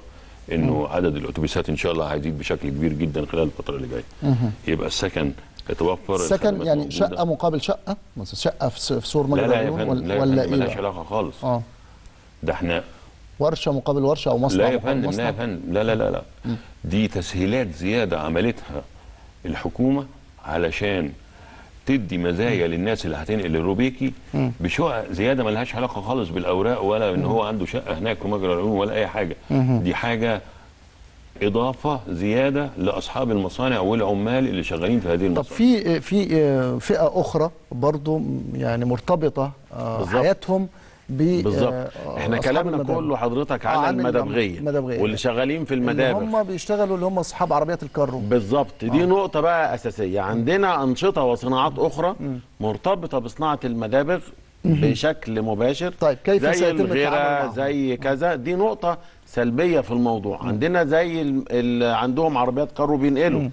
انه عدد الاتوبيسات ان شاء الله هيزيد بشكل كبير جدا خلال الفتره اللي جايه. يبقى السكن اتوفر. السكن يعني شقه مقابل شقه، مثلا شقه في سور مجرى العيون ولا ايه؟ لا مالهاش علاقه خالص. ده احنا ورشه مقابل ورشه او مصنع. لا يا فندم لا لا لا لا، دي تسهيلات زياده عملتها الحكومه علشان تدي مزايا للناس اللي هتنقل الروبيكي بشقق زياده مالهاش علاقه خالص بالاوراق ولا ان هو عنده شقه هناك في مجرى العيون ولا اي حاجه. دي حاجه اضافه زياده لاصحاب المصانع والعمال اللي شغالين في هذه المصانع. طب في فئه اخرى برضو يعني مرتبطه حياتهم بالظبط. احنا كلامنا كله حضرتك على المدابغيه واللي شغالين في المدابغ، اللي هم بيشتغلوا اللي هم اصحاب عربيات الكارو. بالظبط. دي نقطه بقى اساسيه. عندنا انشطه وصناعات اخرى مرتبطه بصناعه المدابغ بشكل مباشر. طيب كيف زي الغيره، زي كذا. دي نقطه سلبيه في الموضوع. عندنا زي اللي عندهم عربيات كارو بينقلوا،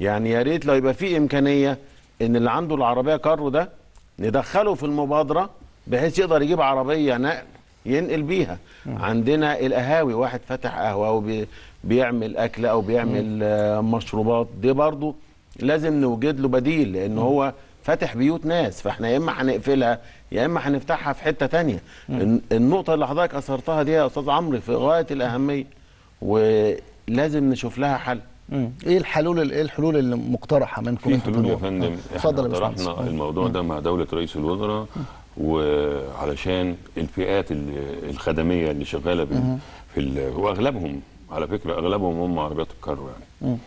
يعني يا ريت لو يبقى في امكانيه ان اللي عنده العربيه كارو ده ندخله في المبادره بحيث يقدر يجيب عربيه نقل ينقل بيها. عندنا القهاوي، واحد فتح قهوه بيعمل اكل او بيعمل مشروبات، دي برضو لازم نوجد له بديل، لان هو فاتح بيوت ناس، فاحنا يا اما هنقفلها يا اما هنفتحها في حته ثانيه. النقطه اللي حضرتك اثرتها دي يا استاذ عمرو في غايه الاهميه، ولازم نشوف لها حل. ايه الحلول، ايه الحلول اللي مقترحه منكم؟ في حلول يا فندم، اتفضل يا باشمهندس. احنا طرحنا الموضوع ده مع دوله رئيس الوزراء، وعلشان الفئات الخدميه اللي شغاله واغلبهم على فكره اغلبهم هم عربيات الكارو يعني.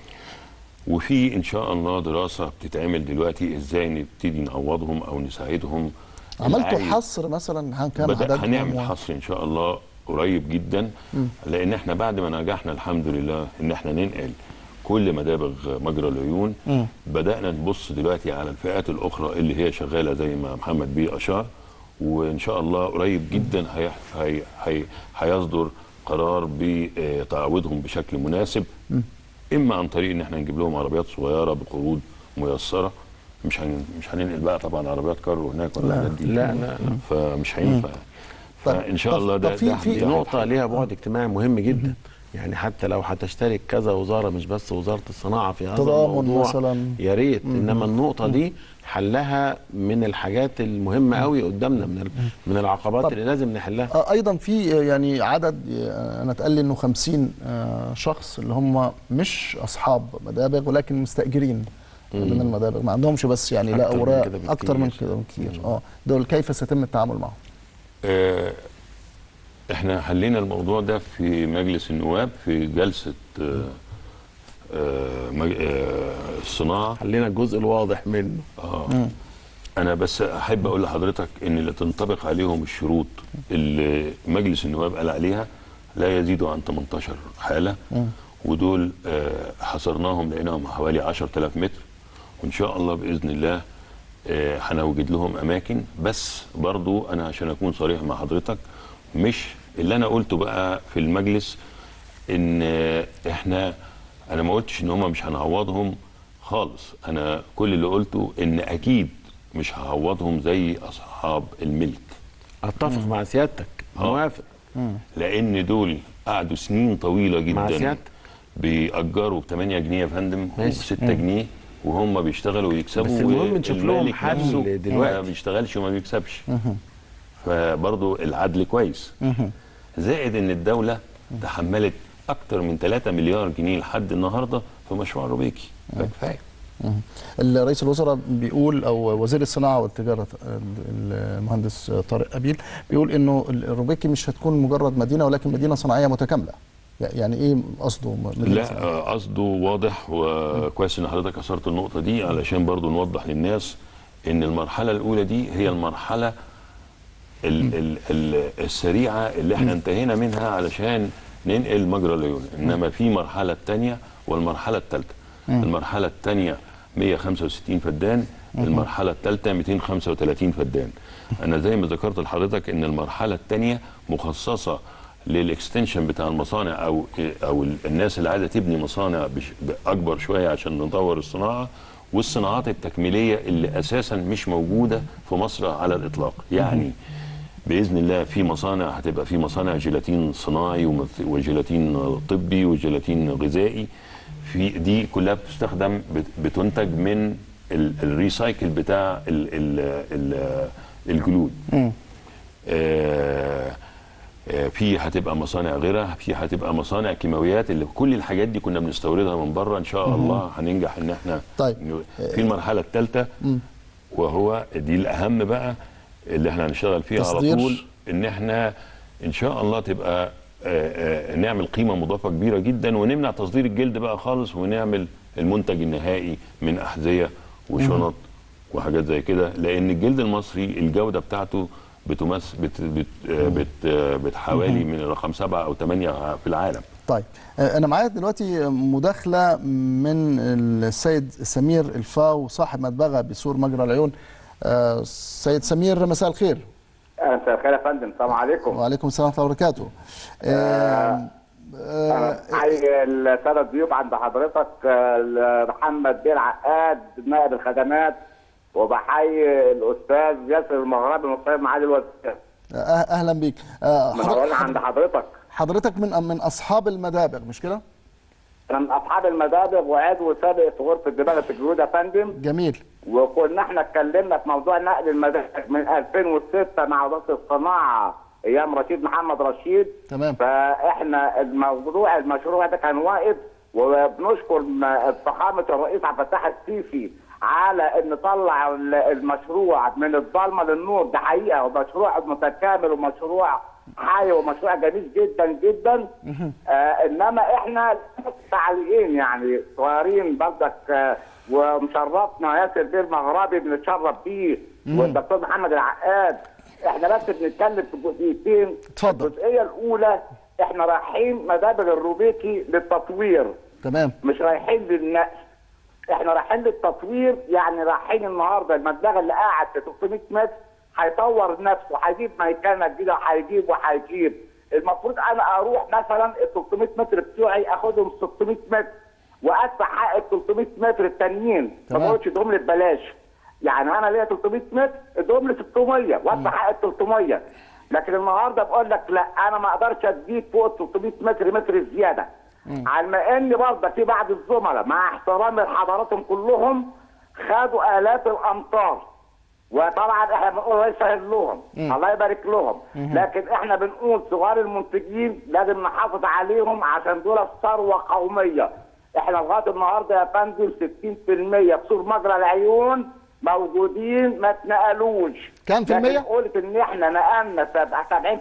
وفي ان شاء الله دراسه بتتعمل دلوقتي ازاي نبتدي نعوضهم او نساعدهم. عملتوا حصر مثلا؟ هنكمل عددهم؟ هنعمل حصر ان شاء الله قريب جدا، لان احنا بعد ما نجحنا الحمد لله ان احنا ننقل كل مدابغ مجرى العيون، بدأنا نبص دلوقتي على الفئات الأخرى اللي هي شغالة زي ما محمد بيه أشار، وإن شاء الله قريب جدا هيصدر قرار بتعويضهم بشكل مناسب، إما عن طريق إن احنا نجيب لهم عربيات صغيرة بقروض ميسرة، مش هننقل بقى طبعا عربيات كارو هناك ولا الحاجات دي، لا لا فمش هينفع. فإن شاء الله ده في نقطة ليها بعد اجتماعي مهم جدا، يعني حتى لو هتشترك كذا وزاره مش بس وزاره الصناعه في هذا الموضوع مثلا، يا ريت. انما النقطه دي حلها من الحاجات المهمه قوي قدامنا، من العقبات اللي لازم نحلها. ايضا في يعني عدد، انا اتقال لي انه 50 شخص اللي هم مش اصحاب مدابغ ولكن مستاجرين من المدابغ، ما عندهمش بس يعني لا اوراق، اكتر من كده بكتير. دول كيف سيتم التعامل معهم؟ احنا حلينا الموضوع ده في مجلس النواب في جلسه الصناعه، حلينا الجزء الواضح منه. انا بس احب اقول لحضرتك ان اللي تنطبق عليهم الشروط اللي مجلس النواب قال عليها لا يزيدوا عن 18 حاله، ودول حصرناهم لقيناهم حوالي 10000 متر، وان شاء الله باذن الله هنوجد لهم اماكن. بس برضو انا عشان اكون صريح مع حضرتك، مش اللي انا قلته بقى في المجلس ان انا ما قلتش ان هم مش هنعوضهم خالص، انا كل اللي قلته ان اكيد مش هعوضهم زي اصحاب الملك. اتفق مع سيادتك، موافق، لان دول قعدوا سنين طويله جدا مع سيادتك بيأجروا ب 8 جنيه يا فندم و6 جنيه وهم بيشتغلوا ويكسبوا، بس المهم نشوف لهم حل دلوقتي. ما بيشتغلش وما بيكسبش، فبرضه العدل كويس. زائد ان الدوله تحملت اكتر من 3 مليار جنيه لحد النهارده في مشروع الروبيكي، فكفايه. الرئيس الوزراء بيقول، او وزير الصناعه والتجاره المهندس طارق قابيل بيقول انه الروبيكي مش هتكون مجرد مدينه ولكن مدينه صناعيه متكامله. يعني ايه قصده؟ لا قصده واضح، وكويس ان حضرتك اثرت النقطه دي علشان برضه نوضح للناس ان المرحله الاولى دي هي المرحله السريعه اللي احنا انتهينا منها علشان ننقل مجرى العيون، انما في مرحله ثانيه والمرحله الثالثه. المرحله الثانيه 165 فدان، المرحله الثالثه 235 فدان. انا زي ما ذكرت لحضرتك ان المرحله الثانيه مخصصه للاكستنشن بتاع المصانع او الناس اللي عايزه تبني مصانع اكبر شويه عشان نطور الصناعه، والصناعات التكميليه اللي اساسا مش موجوده في مصر على الاطلاق. يعني باذن الله في مصانع، هتبقى في مصانع جيلاتين صناعي وجيلاتين طبي وجيلاتين غذائي، في دي كلها بتستخدم، بتنتج من الريسايكل بتاع الجلود. في هتبقى مصانع غيرها، في هتبقى مصانع كيماويات، اللي كل الحاجات دي كنا بنستوردها من بره، ان شاء الله هننجح ان احنا في المرحله الثالثه، وهو دي الاهم بقى اللي احنا هنشتغل فيها على طول، ان احنا ان شاء الله تبقى نعمل قيمه مضافه كبيره جدا، ونمنع تصدير الجلد بقى خالص، ونعمل المنتج النهائي من احذيه وشنط وحاجات زي كده، لان الجلد المصري الجوده بتاعته بتمس بت بت بت بتحوالي من رقم 7 أو 8 في العالم. طيب انا معايا دلوقتي مداخله من السيد سمير الفاو صاحب مدبغه بسور مجرى العيون. سيد سمير مساء الخير. مساء الخير يا فندم، السلام عليكم. وعليكم السلام ورحمه الله وبركاته. حي الساده الضيوف عند حضرتك، محمد بيه العقاد نائب الخدمات، وبحيي الاستاذ ياسر المغربي نائب معالي الوزير. اهلا بيك. منورنا عند حضرتك. حضرتك من اصحاب المدابغ مش كده؟ كان اصحاب المذاهب وعضو سابق في غرفه دباغه الجنود يا فندم. جميل. وكنا احنا اتكلمنا في موضوع نقل المذاهب من 2006 مع وزاره الصناعه ايام رشيد محمد رشيد. تمام. فاحنا الموضوع المشروع ده كان واقف، وبنشكر فخامه الرئيس عبد الفتاح السيسي على ان طلع المشروع من الظلمه للنور. ده حقيقه ومشروع متكامل ومشروع حي ومشروع جميل جدا جدا. انما احنا تعليقين يعني صغيرين بردك. ومشرفنا ياسر المغربي بنتشرف بيه والدكتور محمد العقاد. احنا بس بنتكلم في جزئيتين. اتفضل. الجزئيه الاولى احنا رايحين مذابل الروبيكي للتطوير. تمام. مش رايحين للنقل، احنا رايحين للتطوير. يعني رايحين النهارده المبلغ اللي قاعد في 300 متر هيطور نفسه، هيجيب ميكانه جديده وهيجيب وهيجيب. المفروض انا اروح مثلا ال 300 متر بتوعي اخدهم 600 متر وادفع حق ال 300 متر التانيين، ما اقعدش ادهم لي ببلاش. يعني انا ليا 300 متر ادهم لي 600 وادفع حق ال 300. لكن النهارده بقول لك لا، انا ما اقدرش اديك فوق ال 300 متر زياده. على ما ان برضه في بعض الزملاء مع احترامي لحضراتهم كلهم خدوا الاف الامتار، وطبعا احنا بنقول الله يسهل لهم الله يبارك لهم. لكن احنا بنقول صغار المنتجين لازم نحافظ عليهم عشان دول ثروه قوميه. احنا لغايه النهارده يا فندم 60% في سور مجرى العيون موجودين ما اتنقلوش. كام في المية؟ قلت ان احنا نقلنا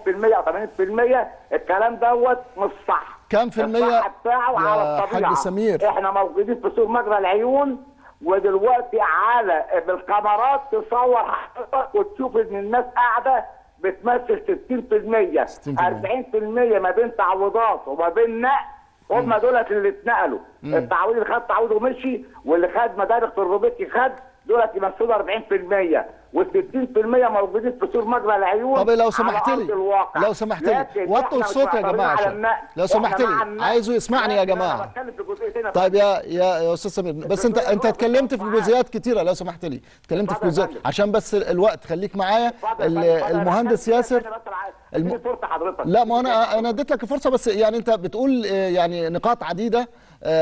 70% او 80%، الكلام دوت مش صح. كام في المية؟ الصح بتاعه على الطبيعه. حاج سمير، احنا موجودين في سور مجرى العيون، ودلوقتي على بالكاميرات تصور حضرتك وتشوف ان الناس قاعده بتمثل 60%، 40% ما بين تعويضات وما بين نقل. هم دولت اللي اتنقلوا. التعويض اللي خد تعويض ومشي، واللي خد مدارس في الروبيكي خد، دولت يمثلوا 40%، و60% موجودين في سور مجرى العيون. طب لو سمحت لي، لو سمحت لي وطوا الصوت يا جماعه، لو سمحت لي عايزه يسمعني يا جماعه. طيب يا استاذ سمير، بس انت اتكلمت في جزئيات كتيره، لو سمحت لي اتكلمت في جزئيات عشان بس الوقت، خليك معايا. المهندس ياسر لا، ما انا اديت لك الفرصه، بس يعني انت بتقول يعني نقاط عديده،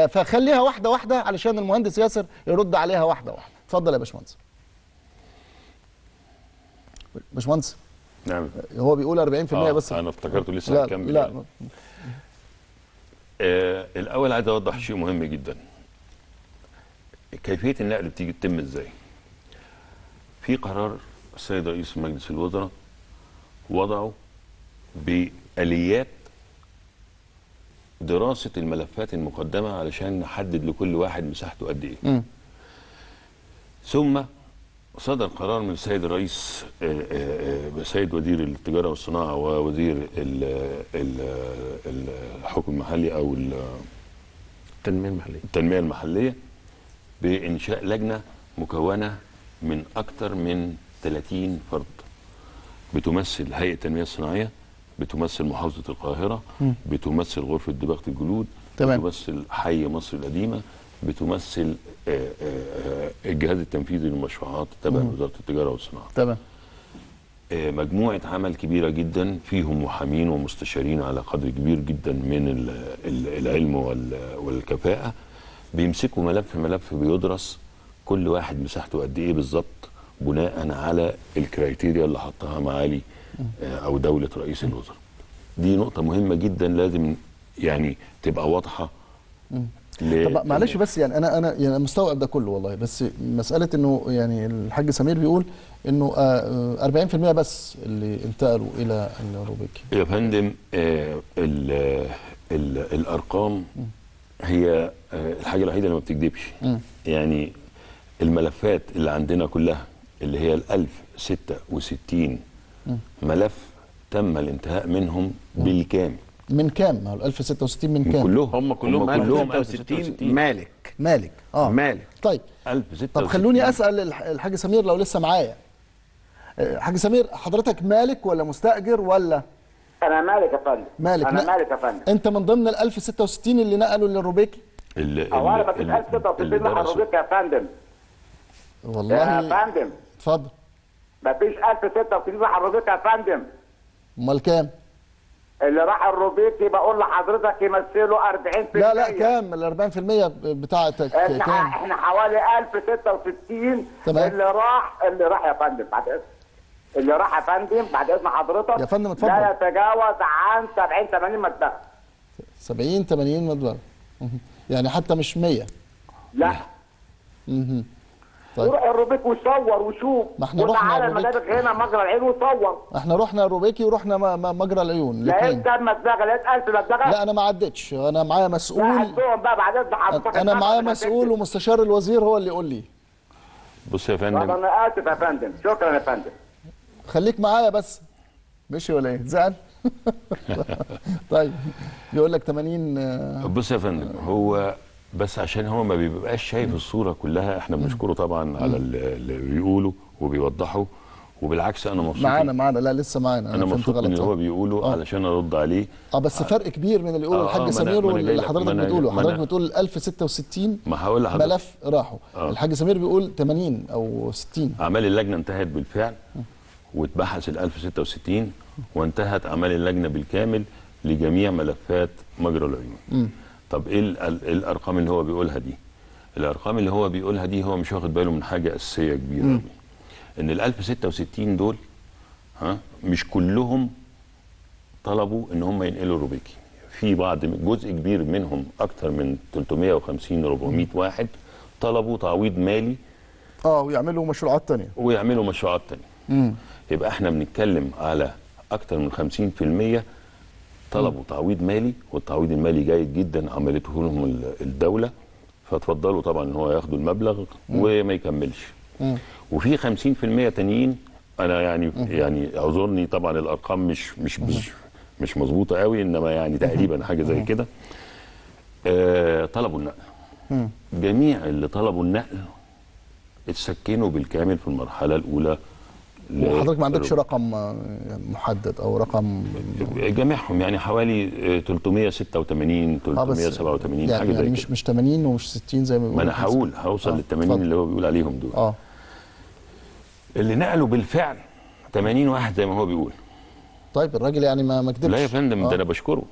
فخليها واحده واحده علشان المهندس ياسر يرد عليها واحده واحده. اتفضل يا باشمهندس. باشمهندس. نعم. هو بيقول 40% بس. انا افتكرته لسه هكمل. لا يعني. الاول عايز اوضح شيء مهم جدا. كيفيه النقل بتيجي تتم ازاي؟ في قرار السيد رئيس مجلس الوزراء وضعه باليات دراسه الملفات المقدمه علشان نحدد لكل واحد مساحته قد ايه. ثم صدر قرار من السيد الرئيس السيد وزير التجاره والصناعه ووزير الحكم المحلي او التنميه المحليه بانشاء لجنه مكونه من اكثر من 30 فرد، بتمثل هيئه التنميه الصناعيه، بتمثل محافظه القاهره، بتمثل غرفه دباغه الجلود، بتمثل حي مصر القديمه، بتمثل الجهاز التنفيذي للمشروعات تبع وزاره التجاره والصناعه. تمام. مجموعه عمل كبيره جدا فيهم محامين ومستشارين على قدر كبير جدا من العلم والكفاءه، بيمسكوا ملف ملف بيدرس كل واحد مساحته قد ايه بالظبط بناء على الكرايتيريا اللي حطها معالي او دوله رئيس الوزراء. دي نقطه مهمه جدا لازم يعني تبقى واضحه. طب معلش بس يعني انا يعني مستوعب ده كله والله، بس مساله انه يعني الحاج سمير بيقول انه 40% بس اللي انتقلوا الى الروبيكي. يا فندم الارقام هي الحاجه الوحيده اللي ما بتكذبش. يعني الملفات اللي عندنا كلها اللي هي ال 1066 ملف تم الانتهاء منهم بالكامل. من كام؟ ما هو 1066 من كام؟ كلهم هم كلهم 1066 مالك مالك. طيب 1066. طب خلوني اسال الحاج سمير لو لسه معايا. حاج سمير، حضرتك مالك ولا مستأجر ولا؟ انا مالك يا فندم. مالك يا فندم. انت من ضمن ال 1066 اللي نقلوا للروبيكي؟ انا ما فيش 1066 نقلوا للروبيكي يا فندم. والله يا فندم اتفضل. ما فيش 1066 نقلوا للروبيكي يا فندم. امال كام؟ اللي راح الروبيكي بقول لحضرتك يمثلوا 40%. لا لا كام ال 40% بتاعتك؟ احنا حوالي 1066. تمام. اللي راح يا فندم بعد اذن حضرتك يا فندم اتفضل. لا يتجاوز عن 70-80 مدبغ. 70-80 مدبغ يعني حتى مش 100. لا. طيب. روح الروبيكي وصور وشوف، وتعالى المدابغ هنا مجرى العيون وصور. احنا رحنا الروبيكي ورحنا مجرى العيون. لقيت كام مدبغه؟ لقيت 1000 مدبغه؟ لا انا ما عدتش، انا معايا مسؤول. عدتهم بقى بعد حضرتك. انا معايا مسؤول ومستشار الوزير هو اللي يقول لي. بص يا فندم انا اسف يا فندم. شكرا يا فندم. خليك معايا بس. مشي ولا ايه؟ تزعل؟ طيب بيقول لك 80. بص يا فندم هو بس عشان هو ما بيبقاش شايف الصوره كلها. احنا بنشكره طبعا على اللي بيقوله وبيوضحه، وبالعكس انا مبسوط معانا لا لسه معانا. انا مبسوط ان هو بيقوله علشان ارد عليه. بس فرق كبير من اللي يقوله الحاج سمير واللي حضرتك بتقوله. حضرتك بتقول 1066 ملف راحوا. الحاج سمير بيقول 80 او 60. اعمال اللجنه انتهت بالفعل واتبحث ال 1066 وانتهت اعمال اللجنه بالكامل لجميع ملفات مجرى العيون. طب ايه الارقام اللي هو بيقولها دي؟ الارقام اللي هو بيقولها دي هو مش واخد باله من حاجه اساسيه كبيره قوي، ان ال 1066 دول مش كلهم طلبوا ان هم ينقلوا الروبيكي. في بعض جزء كبير منهم اكثر من 350-400 واحد طلبوا تعويض مالي ويعملوا مشروعات ثانيه يبقى احنا بنتكلم على اكثر من 50% طلبوا تعويض مالي، والتعويض المالي جيد جدا عملته لهم الدوله، فاتفضلوا طبعا ان هو ياخدوا المبلغ وما يكملش. وفي 50% تانيين انا يعني اعذرني طبعا الارقام مش مظبوطه قوي، انما يعني تقريبا حاجه زي كده. طلبوا النقل. جميع اللي طلبوا النقل اتسكنوا بالكامل في المرحله الاولى. وحضرتك ما عندكش رقم محدد او رقم؟ جميعهم يعني حوالي 386 387 حاجه زي كده. يعني مش 80 ومش 60 زي ما بيقولوا. ما انا هوصل لل 80 اللي هو بيقول عليهم دول. اللي نقلوا بالفعل 80 واحد زي ما هو بيقول. طيب الراجل يعني ما كدبش. لا يا فندم ده انا بشكره.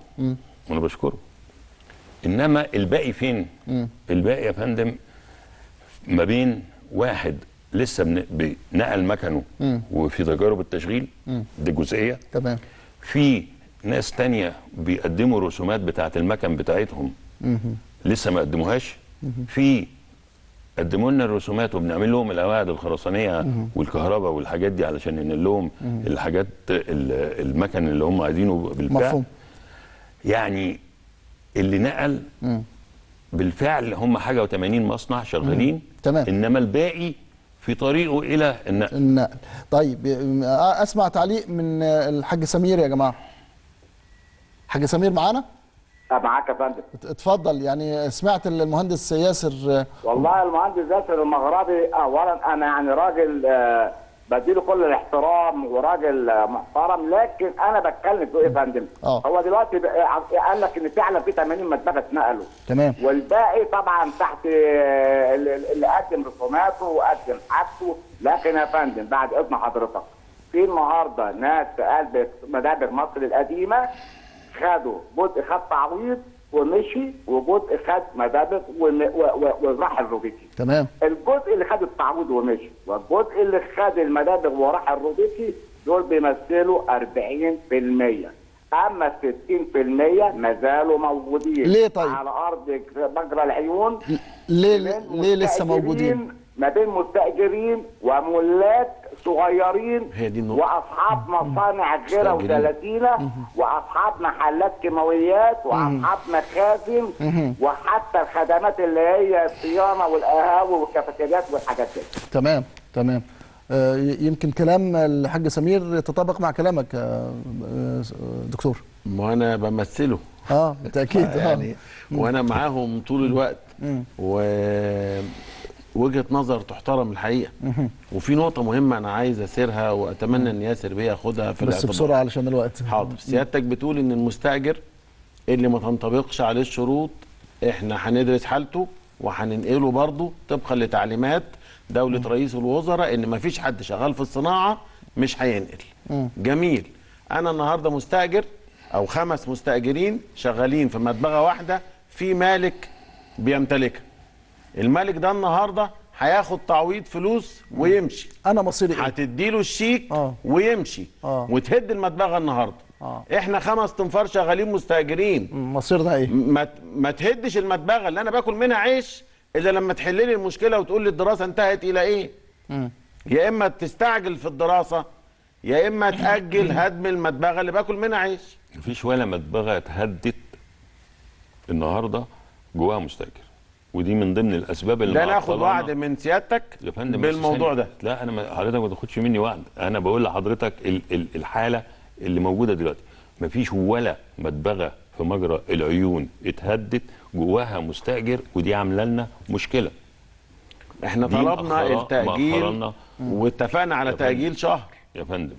انا بشكره. انما الباقي فين؟ الباقي يا فندم ما بين واحد لسه بنقل مكنه وفي تجارب التشغيل دي جزئيه. تمام. في ناس تانية بيقدموا رسومات بتاعه المكن بتاعتهم لسه ما قدموهاش. في قدموا لنا الرسومات وبنعمل لهم القواعد الخرسانيه والكهرباء والحاجات دي علشان ننقل لهم الحاجات المكن اللي هم عايزينه بالفعل. مفهوم. يعني اللي نقل بالفعل هم حاجه و80 مصنع شغالين. تمام. انما الباقي في طريقه الى النقل. طيب اسمع تعليق من الحاج سمير يا جماعه. حاج سمير معانا؟ معاك يا فندم. اتفضل. يعني سمعت المهندس ياسر. والله المهندس ياسر المغربي اولا انا يعني راجل بديله كل الاحترام وراجل محترم، لكن انا بتكلم في ايه يا فندم؟ هو دلوقتي قال لك ان فعلا في 80 مدبغه اتنقلوا. تمام. والباقي طبعا تحت اللي قدم رسوماته وقدم حاجته. لكن يا فندم بعد اذن حضرتك في النهارده ناس في قلب مدابغ مصر القديمه خدوا جزء خد تعويض ومشي، وجزء خد مدابغ وراح الروبيكي. تمام. الجزء اللي خد التعويض ومشي والجزء اللي خد المدابغ وراح الروبيكي دول بيمثلوا 40%. اما ال 60% ما زالوا موجودين. ليه طيب؟ على ارض مجرى العيون. ليه لسه موجودين؟ ما بين مستاجرين ومولات صغيرين واصحاب مصانع غيره وزلاتينه واصحاب محلات كيماويات واصحاب مخازن وحتى الخدمات اللي هي الصيانه والقهاوي والكافيتريات والحاجات دي. تمام تمام. يمكن كلام الحاج سمير يتطابق مع كلامك دكتور. ما انا بمثله بالتاكيد. يعني وانا معاهم طول الوقت وجهة نظر تحترم الحقيقة. وفي نقطة مهمة أنا عايز أسيرها وأتمنى أن ياسر بيه ياخدها في الاعتبار. بس بسرعة علشان الوقت. حاضر. سيادتك بتقول إن المستأجر اللي ما تنطبقش عليه الشروط إحنا هندرس حالته وهننقله برضه طبقا لتعليمات دولة رئيس الوزراء إن ما فيش حد شغال في الصناعة مش هينقل. جميل. أنا النهاردة مستأجر أو 5 مستأجرين شغالين في مدبغة واحدة في مالك بيمتلكها. المالك ده النهارده هياخد تعويض فلوس ويمشي. أنا مصيري إيه؟ هتديله الشيك ويمشي وتهد المدبغة النهارده. احنا 5 تنفار شغالين مستأجرين، مصيرنا ايه؟ ما تهدش المدبغه اللي انا باكل منها عيش الا لما تحل لي المشكله وتقول لي الدراسه انتهت الى ايه؟ يا اما تستعجل في الدراسه يا اما تاجل هدم المدبغه اللي باكل منها عيش. مفيش ولا مدبغه اتهدت النهارده جواها مستأجر، ودي من ضمن الاسباب اللي معطلنا. ده ناخد وعد من سيادتك بالموضوع ده؟ لا، انا حضرتك ما تاخدش مني وعد، انا بقول لحضرتك الحاله اللي موجوده دلوقتي. مفيش ولا مدبغه في مجرى العيون اتهدت جواها مستأجر، ودي عامله لنا مشكله. احنا طلبنا التأجيل واتفقنا على تأجيل شهر يا فندم.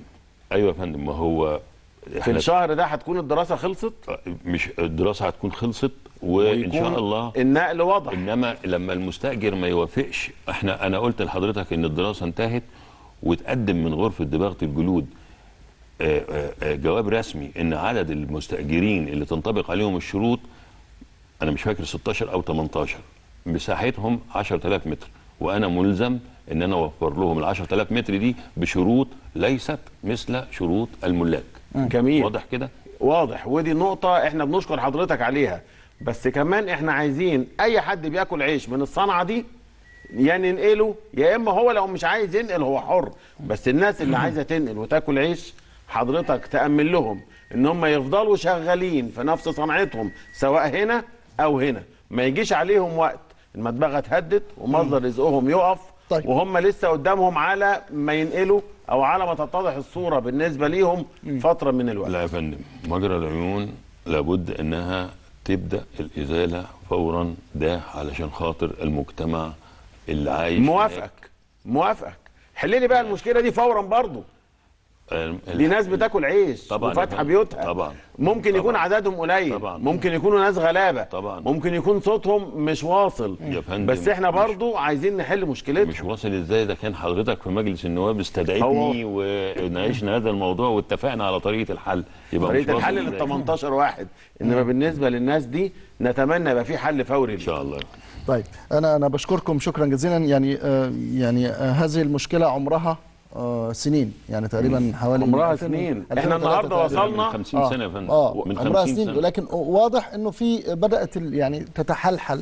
ايوه يا فندم، ما هو في الشهر ده هتكون الدراسه خلصت. مش الدراسه هتكون خلصت وان شاء الله النقل واضح، انما لما المستأجر ما يوافقش. انا قلت لحضرتك ان الدراسه انتهت وتقدم من غرفه دباغه الجلود جواب رسمي ان عدد المستأجرين اللي تنطبق عليهم الشروط، انا مش فاكر 16 او 18، مساحتهم 10000 متر، وانا ملزم ان انا اوفر لهم ال 10000 متر دي بشروط ليست مثل شروط الملاك. جميل، واضح كده؟ واضح، ودي نقطة احنا بنشكر حضرتك عليها. بس كمان احنا عايزين اي حد بياكل عيش من الصنعة دي يا ننقله، يا اما هو لو مش عايز ينقل هو حر، بس الناس اللي عايزة تنقل وتاكل عيش حضرتك تأمن لهم ان هم يفضلوا شغالين في نفس صنعتهم سواء هنا او هنا، ما يجيش عليهم وقت المدبغه اتهدت ومصدر رزقهم يقف. طيب، وهم لسه قدامهم على ما ينقلوا او على ما تتضح الصوره بالنسبه ليهم فتره من الوقت. لا يا فندم، مجرى العيون لابد انها تبدا الازاله فورا، ده علشان خاطر المجتمع اللي عايش. موافقك حل لي بقى المشكله دي فورا برضه. دي ناس بتاكل عيش طبعًا وفاتحه بيوتها طبعًا. ممكن يكون عددهم قليل طبعًا. ممكن يكونوا ناس غلابه طبعًا. ممكن يكون صوتهم مش واصل بس احنا برضو عايزين نحل مشكلتهم. مش واصل ازاي؟ ده كان حضرتك في مجلس النواب استدعيتني وناقشنا هذا الموضوع واتفقنا على طريقه الحل. يبقى طريقه الحل لل 18 واحد، انما بالنسبه للناس دي نتمنى يبقى في حل فوري ان شاء الله. طيب، انا بشكركم شكرا جزيلا. يعني هذه المشكله عمرها سنين، يعني تقريبا حوالي عمرها سنين. احنا النهارده وصلنا من 50 سنه يا فندم، من 50 سنه، ولكن واضح انه في بدات يعني تتحلحل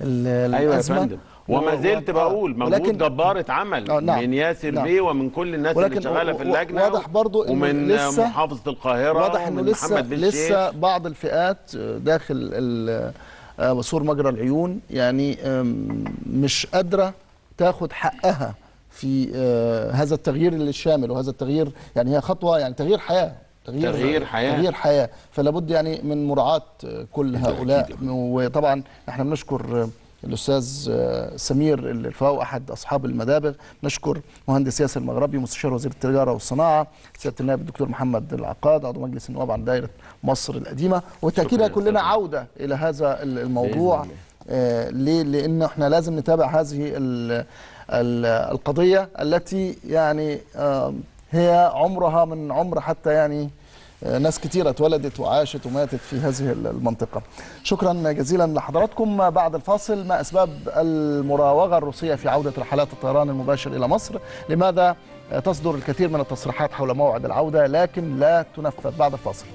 الازمه. ايوه يا فندم، وما زلت بقول مجهود جبار اتعمل من ياسر بيه ومن كل الناس اللي شغاله في اللجنه، واضح برضو ومن لسه محافظه القاهره، واضح انه لسه بعض الفئات داخل سور مجرى العيون يعني مش قادره تاخد حقها في هذا التغيير اللي الشامل. وهذا التغيير يعني هي خطوه، يعني تغيير حياه، تغيير حياه، فلا بد يعني من مراعاه كل هؤلاء. وطبعا احنا بنشكر الاستاذ سمير الفاو احد اصحاب المدابغ، نشكر مهندس ياسر المغربي مستشار وزير التجاره والصناعه، سياده النائب الدكتور محمد العقاد عضو مجلس النواب عن دائره مصر القديمه. وبالتاكيد كلنا عوده الى هذا الموضوع. ليه؟ لان احنا لازم نتابع هذه القضية التي يعني هي عمرها من عمر حتى يعني ناس كتيرة اتولدت وعاشت وماتت في هذه المنطقة. شكرا جزيلا لحضراتكم. بعد الفاصل، ما أسباب المراوغة الروسية في عودة رحلات الطيران المباشر إلى مصر؟ لماذا تصدر الكثير من التصريحات حول موعد العودة لكن لا تنفذ؟ بعد الفاصل.